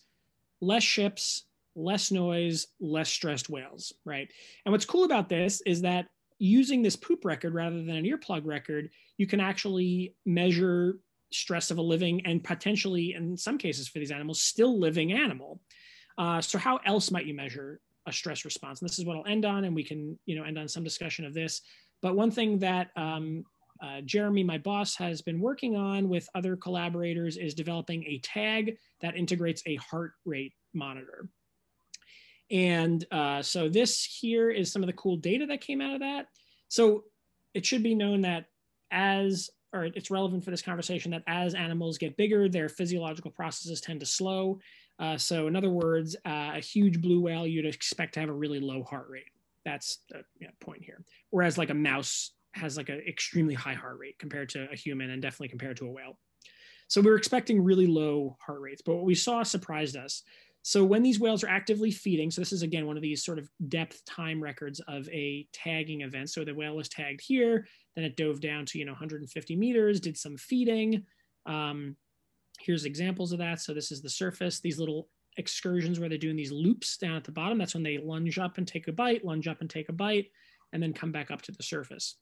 less ships, less noise, less stressed whales, right? And what's cool about this is that using this poop record rather than an earplug record, you can actually measure stress of a living and potentially, in some cases for these animals, still living animal. So how else might you measure a stress response? And this is what I'll end on, and we can end on some discussion of this. But one thing that, Jeremy, my boss, has been working on with other collaborators is developing a tag that integrates a heart rate monitor. And so this here is some of the cool data that came out of that. So it should be known that it's relevant for this conversation that as animals get bigger, their physiological processes tend to slow. So in other words, a huge blue whale, you'd expect to have a really low heart rate. That's the point here. Whereas like a mouse has like an extremely high heart rate compared to a human and definitely compared to a whale. So we were expecting really low heart rates, but what we saw surprised us. So when these whales are actively feeding, so this is again, one of these sort of depth time records of a tagging event. So the whale was tagged here, then it dove down to 150 meters, did some feeding. Here's examples of that. So this is the surface, these little excursions where they're doing these loops down at the bottom. That's when they lunge up and take a bite, and then come back up to the surface.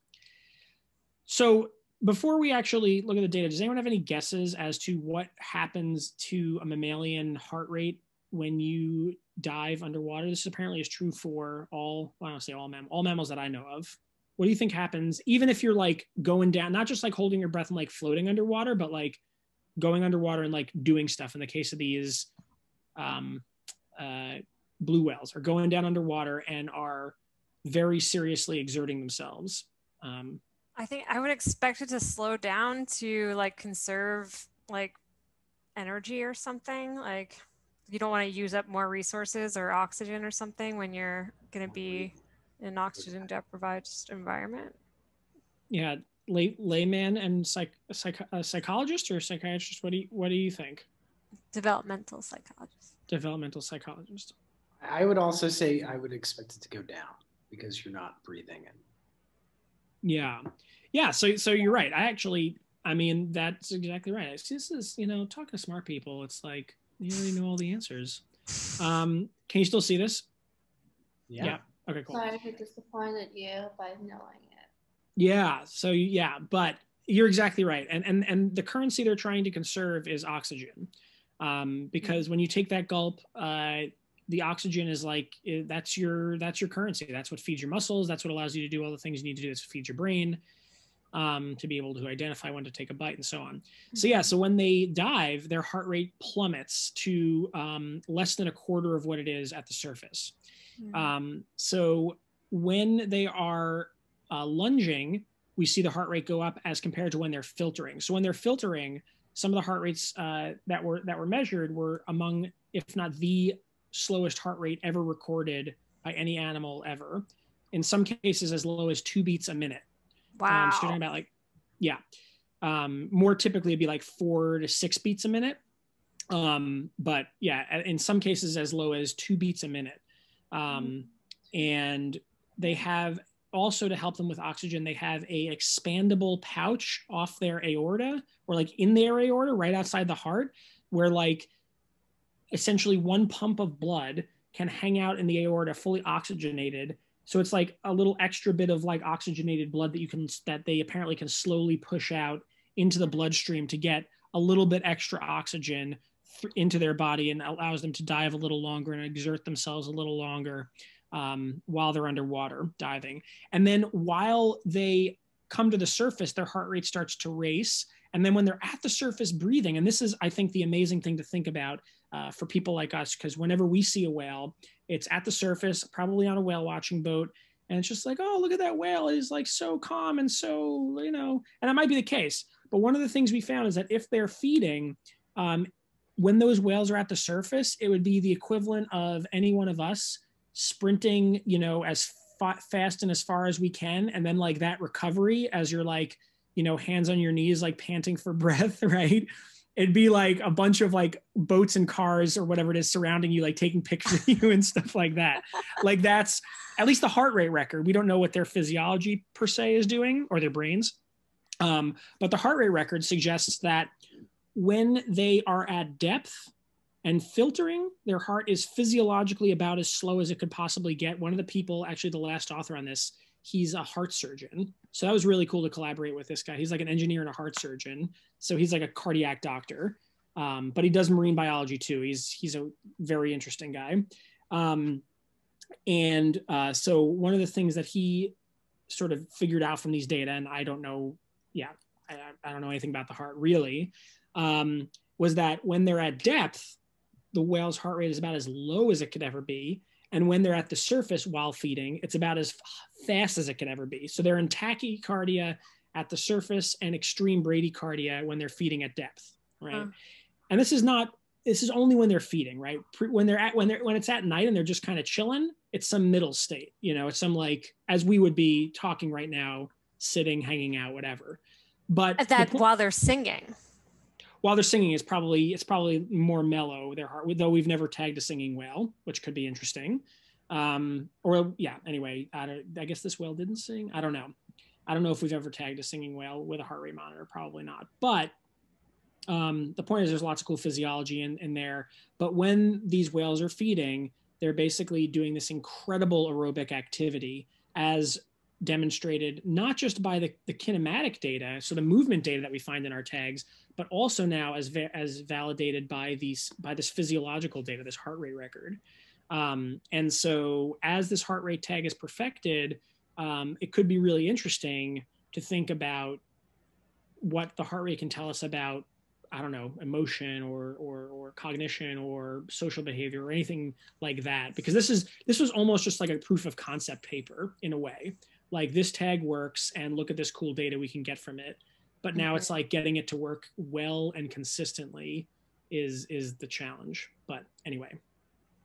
So before we actually look at the data, does anyone have any guesses as to what happens to a mammalian heart rate when you dive underwater? This apparently is true for all, well, I don't say all mammals that I know of. What do you think happens, even if you're like going down, not just like holding your breath and like floating underwater, but like going underwater and like doing stuff, in the case of these blue whales, are going down underwater and are very seriously exerting themselves? I think I would expect it to slow down to like conserve like energy or something. Like you don't want to use up more resources or oxygen or something when you're going to be in an oxygen deprived environment. Yeah, layman and psychologist or psychiatrist, what do you think? Developmental psychologist. Developmental psychologist. I would also say I would expect it to go down because you're not breathing in. Yeah. So you're right. I mean, that's exactly right. It's just this, you know, talking to smart people, it's like, you already know all the answers. Can you still see this? Yeah. Okay, cool. Sorry for disappointed you by knowing it. Yeah, but you're exactly right. And the currency they're trying to conserve is oxygen. Because when you take that gulp, the oxygen is like, that's your currency. That's what feeds your muscles. That's what allows you to do all the things you need to do. That's what feeds your brain to be able to identify when to take a bite and so on. So yeah, so when they dive, their heart rate plummets to less than a quarter of what it is at the surface. So when they are lunging, we see the heart rate go up as compared to when they're filtering. So when they're filtering, some of the heart rates that were measured were among, if not the slowest heart rate ever recorded by any animal ever, in some cases as low as 2 beats a minute. Wow. So you're talking about like, yeah, more typically it'd be like 4 to 6 beats a minute, but yeah, in some cases as low as 2 beats a minute. And they have also, to help them with oxygen, they have a expandable pouch off their aorta, or like in their aorta right outside the heart, where like essentially one pump of blood can hang out in the aorta fully oxygenated. So it's like a little extra bit of like oxygenated blood that they apparently can slowly push out into the bloodstream to get a little bit extra oxygen into their body, and allows them to dive a little longer and exert themselves a little longer while they're underwater diving. And then while they come to the surface, their heart rate starts to race. And then when they're at the surface breathing, and this is, I think, the amazing thing to think about for people like us, because whenever we see a whale, it's at the surface, probably on a whale watching boat. And it's just like, oh, look at that whale. It's like so calm and so, you know, and that might be the case. But one of the things we found is that if they're feeding, when those whales are at the surface, it would be the equivalent of any one of us sprinting, you know, as fast and as far as we can. And then like that recovery as you're like, you know, hands on your knees, like panting for breath, right? It'd be like a bunch of like boats and cars or whatever it is surrounding you, like taking pictures of you and stuff like that. Like that's at least the heart rate record. We don't know what their physiology per se is doing, or their brains. But the heart rate record suggests that when they are at depth and filtering, their heart is physiologically about as slow as it could possibly get. One of the people, actually the last author on this, he's a heart surgeon. So that was really cool to collaborate with this guy. He's like an engineer and a heart surgeon. So he's like a cardiac doctor, but he does marine biology too. He's a very interesting guy. So one of the things that he sort of figured out from these data, and I don't know, yeah, I don't know anything about the heart really, was that when they're at depth, the whale's heart rate is about as low as it could ever be. And when they're at the surface while feeding, it's about as fast as it could ever be. So they're in tachycardia at the surface and extreme bradycardia when they're feeding at depth, right? And this is only when they're feeding, right? When it's at night and they're just kind of chilling, it's some middle state, you know, it's some like, as we would be talking right now, sitting, hanging out, whatever. But while they're singing. While they're singing, it's probably more mellow, their heart, though we've never tagged a singing whale, which could be interesting. Anyway, I guess this whale didn't sing. I don't know. I don't know if we've ever tagged a singing whale with a heart rate monitor, probably not. But the point is there's lots of cool physiology in there. But when these whales are feeding, they're basically doing this incredible aerobic activity as demonstrated not just by the kinematic data, so the movement data that we find in our tags, but also now as validated by this physiological data, this heart rate record. And so as this heart rate tag is perfected, it could be really interesting to think about what the heart rate can tell us about, I don't know, emotion or cognition or social behavior or anything like that. Because this was almost just like a proof of concept paper in a way. Like, this tag works and look at this cool data we can get from it. But now it's like getting it to work well and consistently is the challenge. But anyway.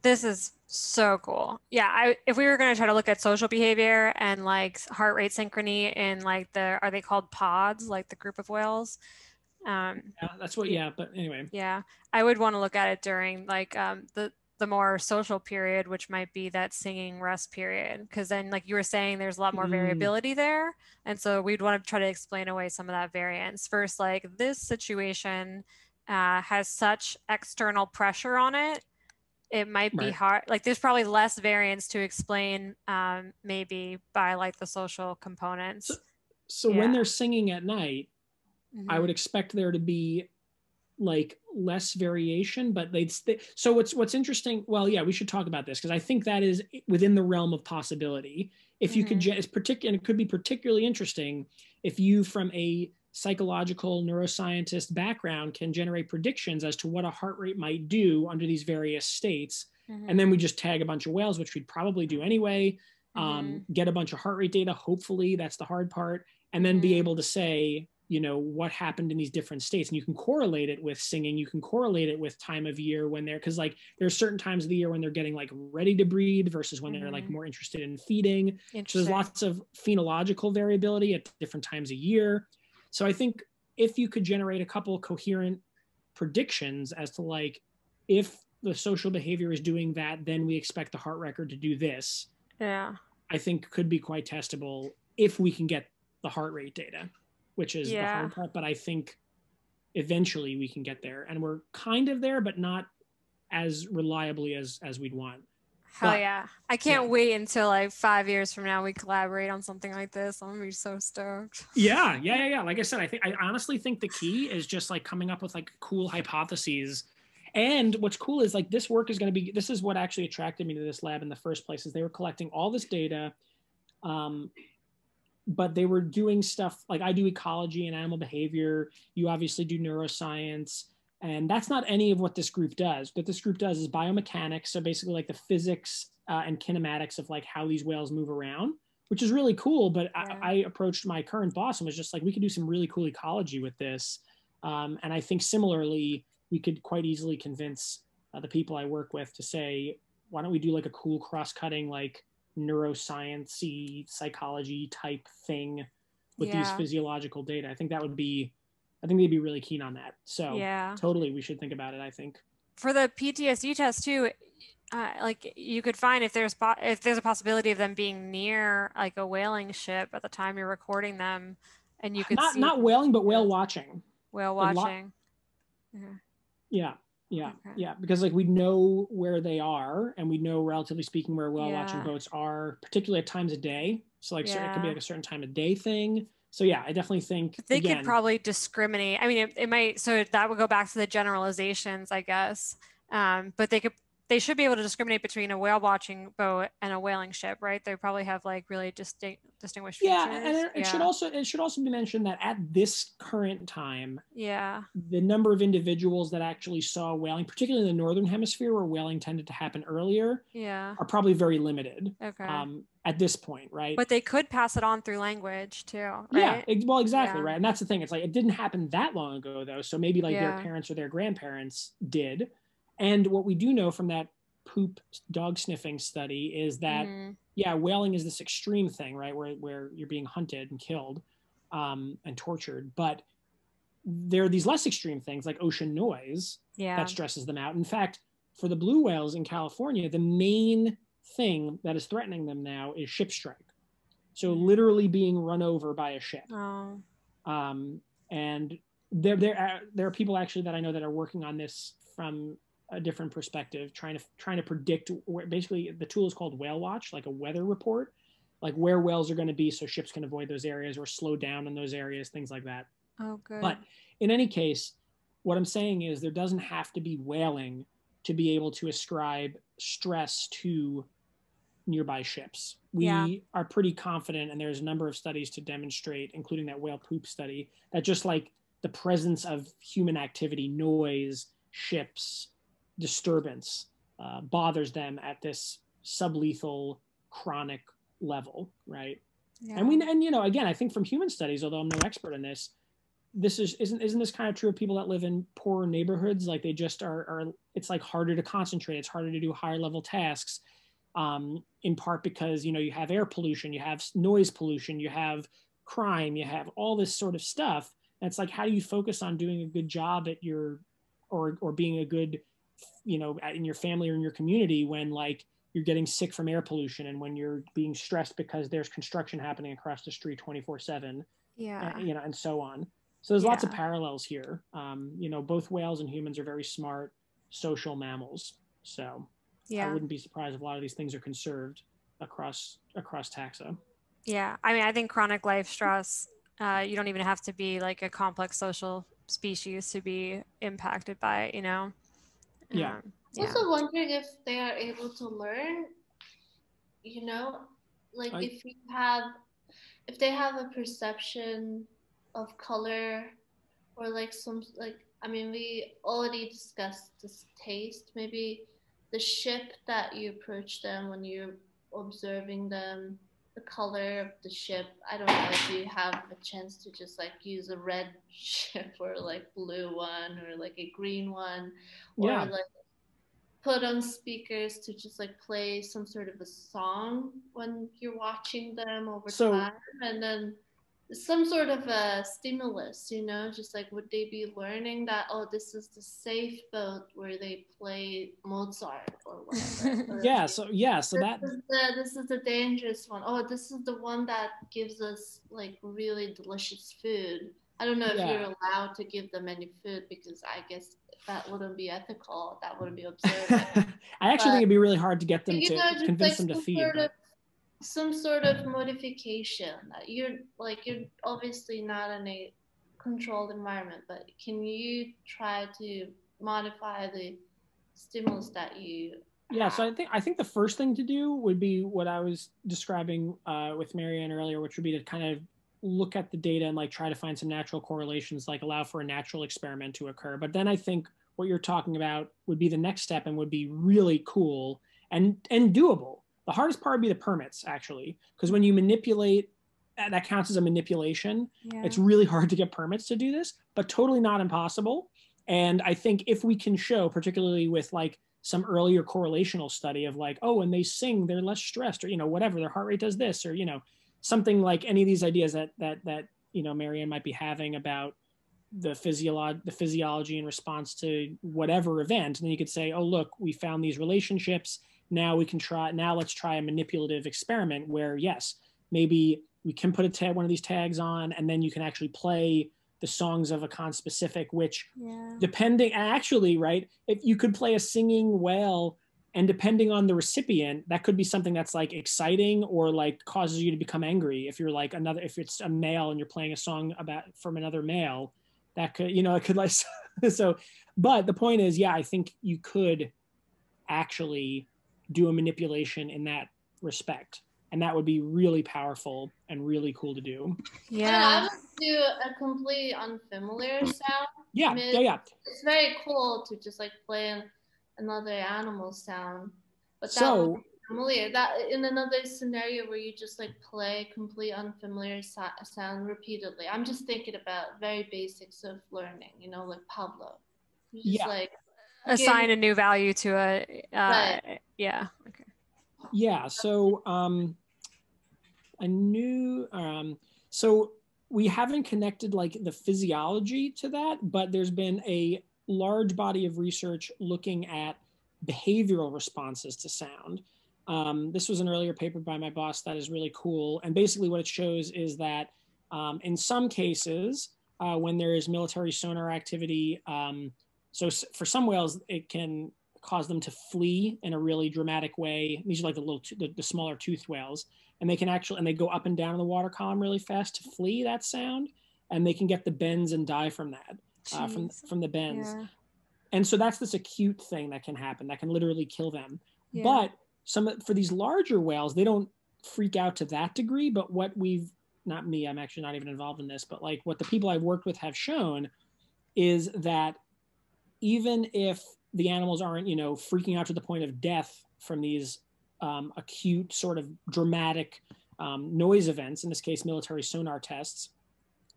This is so cool. Yeah, if we were going to try to look at social behavior and like heart rate synchrony in like are they called pods, like the group of whales? Yeah, that's what, yeah, but anyway. Yeah, I would want to look at it during like the more social period, which might be that singing rest period. Because then, like you were saying, there's a lot more variability there. And so we'd want to try to explain away some of that variance. First, like, this situation has such external pressure on it. It might be hard, like there's probably less variance to explain maybe by like the social components. So yeah. When they're singing at night, I would expect there to be like less variation, but so what's interesting, well, yeah, we should talk about this because I think that is within the realm of possibility. If you could and it could be particularly interesting if you, from a psychological neuroscientist background, can generate predictions as to what a heart rate might do under these various states. And then we just tag a bunch of whales, which we'd probably do anyway, get a bunch of heart rate data, hopefully, that's the hard part, and then be able to say, you know, what happened in these different states. And you can correlate it with singing, you can correlate it with time of year when they're, because like there are certain times of the year when they're getting like ready to breed versus when they're like more interested in feeding. So there's lots of phenological variability at different times of year. So I think if you could generate a couple coherent predictions as to like, if the social behavior is doing that, then we expect the heart record to do this. Yeah, I think could be quite testable if we can get the heart rate data, which is the hard part, but I think eventually we can get there. And we're kind of there, but not as reliably as we'd want. Hell but, yeah. I can't wait until like 5 years from now we collaborate on something like this. I'm gonna be so stoked. Yeah. Like I said, I honestly think the key is just like coming up with like cool hypotheses. And what's cool is like this work is gonna be, this is what actually attracted me to this lab in the first place, is they were collecting all this data, but they were doing stuff like, I do ecology and animal behavior. You obviously do neuroscience, and that's not any of what this group does. What this group does is biomechanics. So basically like the physics and kinematics of like how these whales move around, which is really cool. But I approached my current boss and was just like, we could do some really cool ecology with this. And I think similarly, we could quite easily convince the people I work with to say, why don't we do like a cool cross-cutting, like neuroscience-y, psychology type thing with these physiological data. I think they'd be really keen on that. So totally, we should think about it, I think. For the PTSD test too, like you could find if there's a possibility of them being near like a whaling ship at the time you're recording them, and you could see. Not whaling, but whale watching. Whale watching. Yeah, because like we know where they are, and we know, relatively speaking, where whale watching boats are, particularly at times of day. So like it could be like a certain time of day thing. So yeah, I definitely think they could probably discriminate. I mean, it might, so that would go back to the generalizations, I guess. But they should be able to discriminate between a whale watching boat and a whaling ship, right? They probably have like really distinguished features. Yeah, and it should also be mentioned that at this current time, the number of individuals that actually saw whaling, particularly in the northern hemisphere where whaling tended to happen earlier, are probably very limited. Okay. At this point, right? But they could pass it on through language too, right? Yeah, exactly, right? And that's the thing. It's like it didn't happen that long ago though, so maybe like their parents or their grandparents did. And what we do know from that poop dog sniffing study is that, whaling is this extreme thing, right? Where you're being hunted and killed and tortured. But there are these less extreme things like ocean noise that stresses them out. In fact, for the blue whales in California, the main thing that is threatening them now is ship strike. So literally being run over by a ship. Oh. And there are people actually that I know that are working on this from a different perspective, trying to predict. Basically, the tool is called Whale Watch, like a weather report, like where whales are going to be so ships can avoid those areas or slow down in those areas, things like that. Oh, good. But in any case, what I'm saying is there doesn't have to be whaling to be able to ascribe stress to nearby ships. We are pretty confident, and there's a number of studies to demonstrate, including that whale poop study, that just like the presence of human activity, noise, ships, disturbance bothers them at this sublethal chronic level, right? Yeah. And you know, again, I think from human studies, although I'm no expert in this, isn't this kind of true of people that live in poorer neighborhoods? Like they just are it's like harder to concentrate. It's harder to do higher level tasks, in part because, you know, you have air pollution, you have noise pollution, you have crime, you have all this sort of stuff. And it's like, how do you focus on doing a good job at your, or being a good, you know, in your family or in your community when like you're getting sick from air pollution and when you're being stressed because there's construction happening across the street 24/7, you know, and so on. So there's lots of parallels here. You know, both whales and humans are very smart social mammals. So I wouldn't be surprised if a lot of these things are conserved across taxa. Yeah, I mean, I think chronic life stress, you don't even have to be like a complex social species to be impacted by it, you know? I'm also wondering if they are able to learn, you know, like if they have a perception of color or like some, like, I mean, we already discussed this taste, maybe the ship that you approach them when you're observing them, the color of the ship. I don't know if you have a chance to just like use a red ship or like blue one or like a green one, or like put on speakers to just like play some sort of a song when you're watching them over time, and then some sort of a stimulus, you know, just like would they be learning that, oh, this is the safe boat where they play Mozart or whatever. This is the dangerous one. Oh, this is the one that gives us like really delicious food. I don't know if you're allowed to give them any food because I guess that wouldn't be ethical. That wouldn't be observant. I actually think it'd be really hard to get them to convince them to feed. Some sort of modification that you're obviously not in a controlled environment, but can you try to modify the stimulus that you have? So I think the first thing to do would be what I was describing with Marianne earlier, which would be to kind of look at the data and like try to find some natural correlations, like allow for a natural experiment to occur. But then I think what you're talking about would be the next step and would be really cool and doable. The hardest part would be the permits, actually, because when you manipulate, that counts as a manipulation. Yeah. It's really hard to get permits to do this, but totally not impossible. And I think if we can show, particularly with like some earlier correlational study of like, oh, when they sing, they're less stressed, or, you know, whatever, their heart rate does this, or, you know, something like any of these ideas that you know, Marianne might be having about the physiology in response to whatever event. And then you could say, oh, look, we found these relationships. Now we can try. Now let's try a manipulative experiment where, yes, maybe we can put one of these tags on, and then you can actually play the songs of a conspecific. Which, depending, actually, right? If you could play a singing whale, and depending on the recipient, that could be something that's like exciting or like causes you to become angry. If you're like if it's a male and you're playing a song from another male, that could, you know, it could like so. But the point is, I think you could actually do a manipulation in that respect, and that would be really powerful and really cool to do. I would do a completely unfamiliar sound. It's very cool to just like play another animal sound, but that would be familiar. That in another scenario where you just like play complete unfamiliar sound repeatedly. I'm just thinking about very basics of learning, you know, like Pavlov. Assign a new value to it. Right. Yeah. Okay. Yeah. So, so we haven't connected like the physiology to that, but there's been a large body of research looking at behavioral responses to sound. This was an earlier paper by my boss that is really cool. And basically what it shows is that in some cases, when there is military sonar activity, so for some whales, it can cause them to flee in a really dramatic way. These are like the little, the smaller toothed whales, and they can actually, and they go up and down in the water column really fast to flee that sound, and they can get the bends and die from that, from the bends. Yeah. And so that's this acute thing that can happen that can literally kill them. Yeah. But for these larger whales, they don't freak out to that degree. But what we've, not me, I'm actually not even involved in this, but like what the people I've worked with have shown is that even if the animals aren't, you know, freaking out to the point of death from these acute sort of dramatic noise events, in this case, military sonar tests,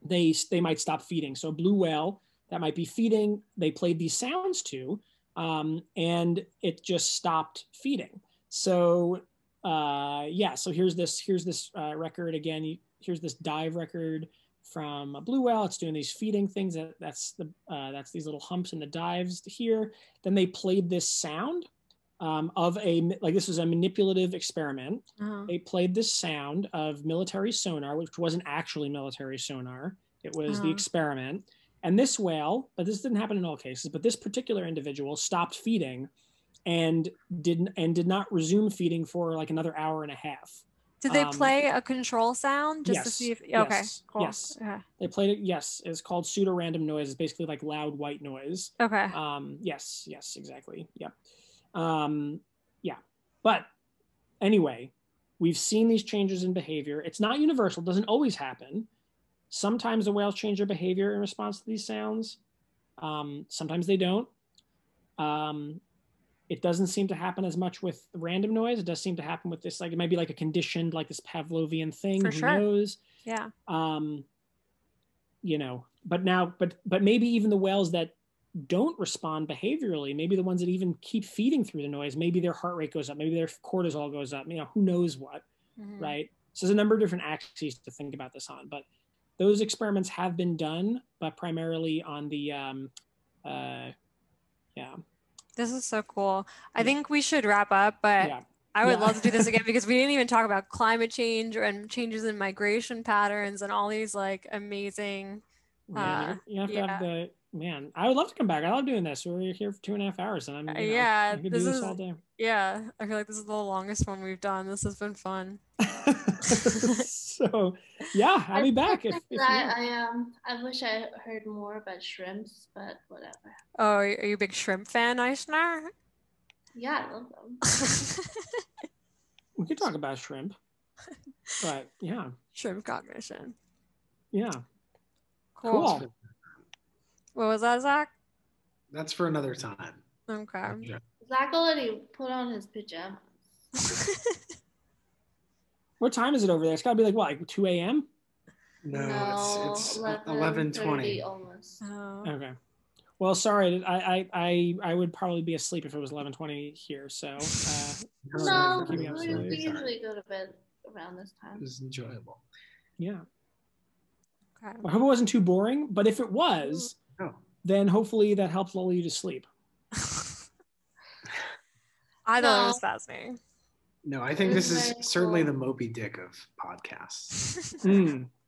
they might stop feeding. So a blue whale that might be feeding, they played these sounds to, and it just stopped feeding. So yeah, so here's this record again. Here's this dive record from a blue whale. It's doing these feeding things. That's these little humps in the dives here. Then they played this sound of a, like, this was a manipulative experiment. Uh-huh. They played this sound of military sonar, which wasn't actually military sonar. It was the experiment. And this whale, but this didn't happen in all cases, but this particular individual stopped feeding and did not resume feeding for like another hour and a half. Did they play a control sound just to see if, okay, cool. Yes, okay. They played it, yes. It's called pseudorandom noise. It's basically like loud white noise. Okay. Yes, exactly. Yep. Yeah. But anyway, we've seen these changes in behavior. It's not universal. It doesn't always happen. Sometimes the whales change their behavior in response to these sounds. Sometimes they don't. It doesn't seem to happen as much with random noise. It does seem to happen with this, like, it might be like a conditioned, like this Pavlovian thing. For sure. Who knows? Yeah. You know, but maybe even the whales that don't respond behaviorally, maybe the ones that even keep feeding through the noise, maybe their heart rate goes up, maybe their cortisol goes up, you know, who knows what, right? So there's a number of different axes to think about this on, but those experiments have been done, but primarily on the, yeah. This is so cool. I think we should wrap up, but I would love to do this again because we didn't even talk about climate change and changes in migration patterns and all these like amazing. Man, I would love to come back. I love doing this. We're here for 2.5 hours and I'm, you know, yeah, I could do this all day. Yeah, I feel like this is the longest one we've done. This has been fun. So yeah, I'll be back. I wish I heard more about shrimps, but whatever. Oh, are you a big shrimp fan, Eishner? Yeah, I love them. We could talk about shrimp, but yeah. Shrimp cognition. Yeah. Cool. What was that, Zach? That's for another time. Okay. Yeah. Zach already put on his pajamas. What time is it over there? It's got to be like, what, like 2 a.m.? No, it's 11:20. Almost. Oh. Okay. Well, sorry. I would probably be asleep if it was 11:20 here. So. No, we usually go to bed around this time. It was enjoyable. Yeah. Okay. I hope it wasn't too boring, but if it was, then hopefully that helped lull you to sleep. I thought it was fascinating. No, I think this is certainly the Moby Dick of podcasts.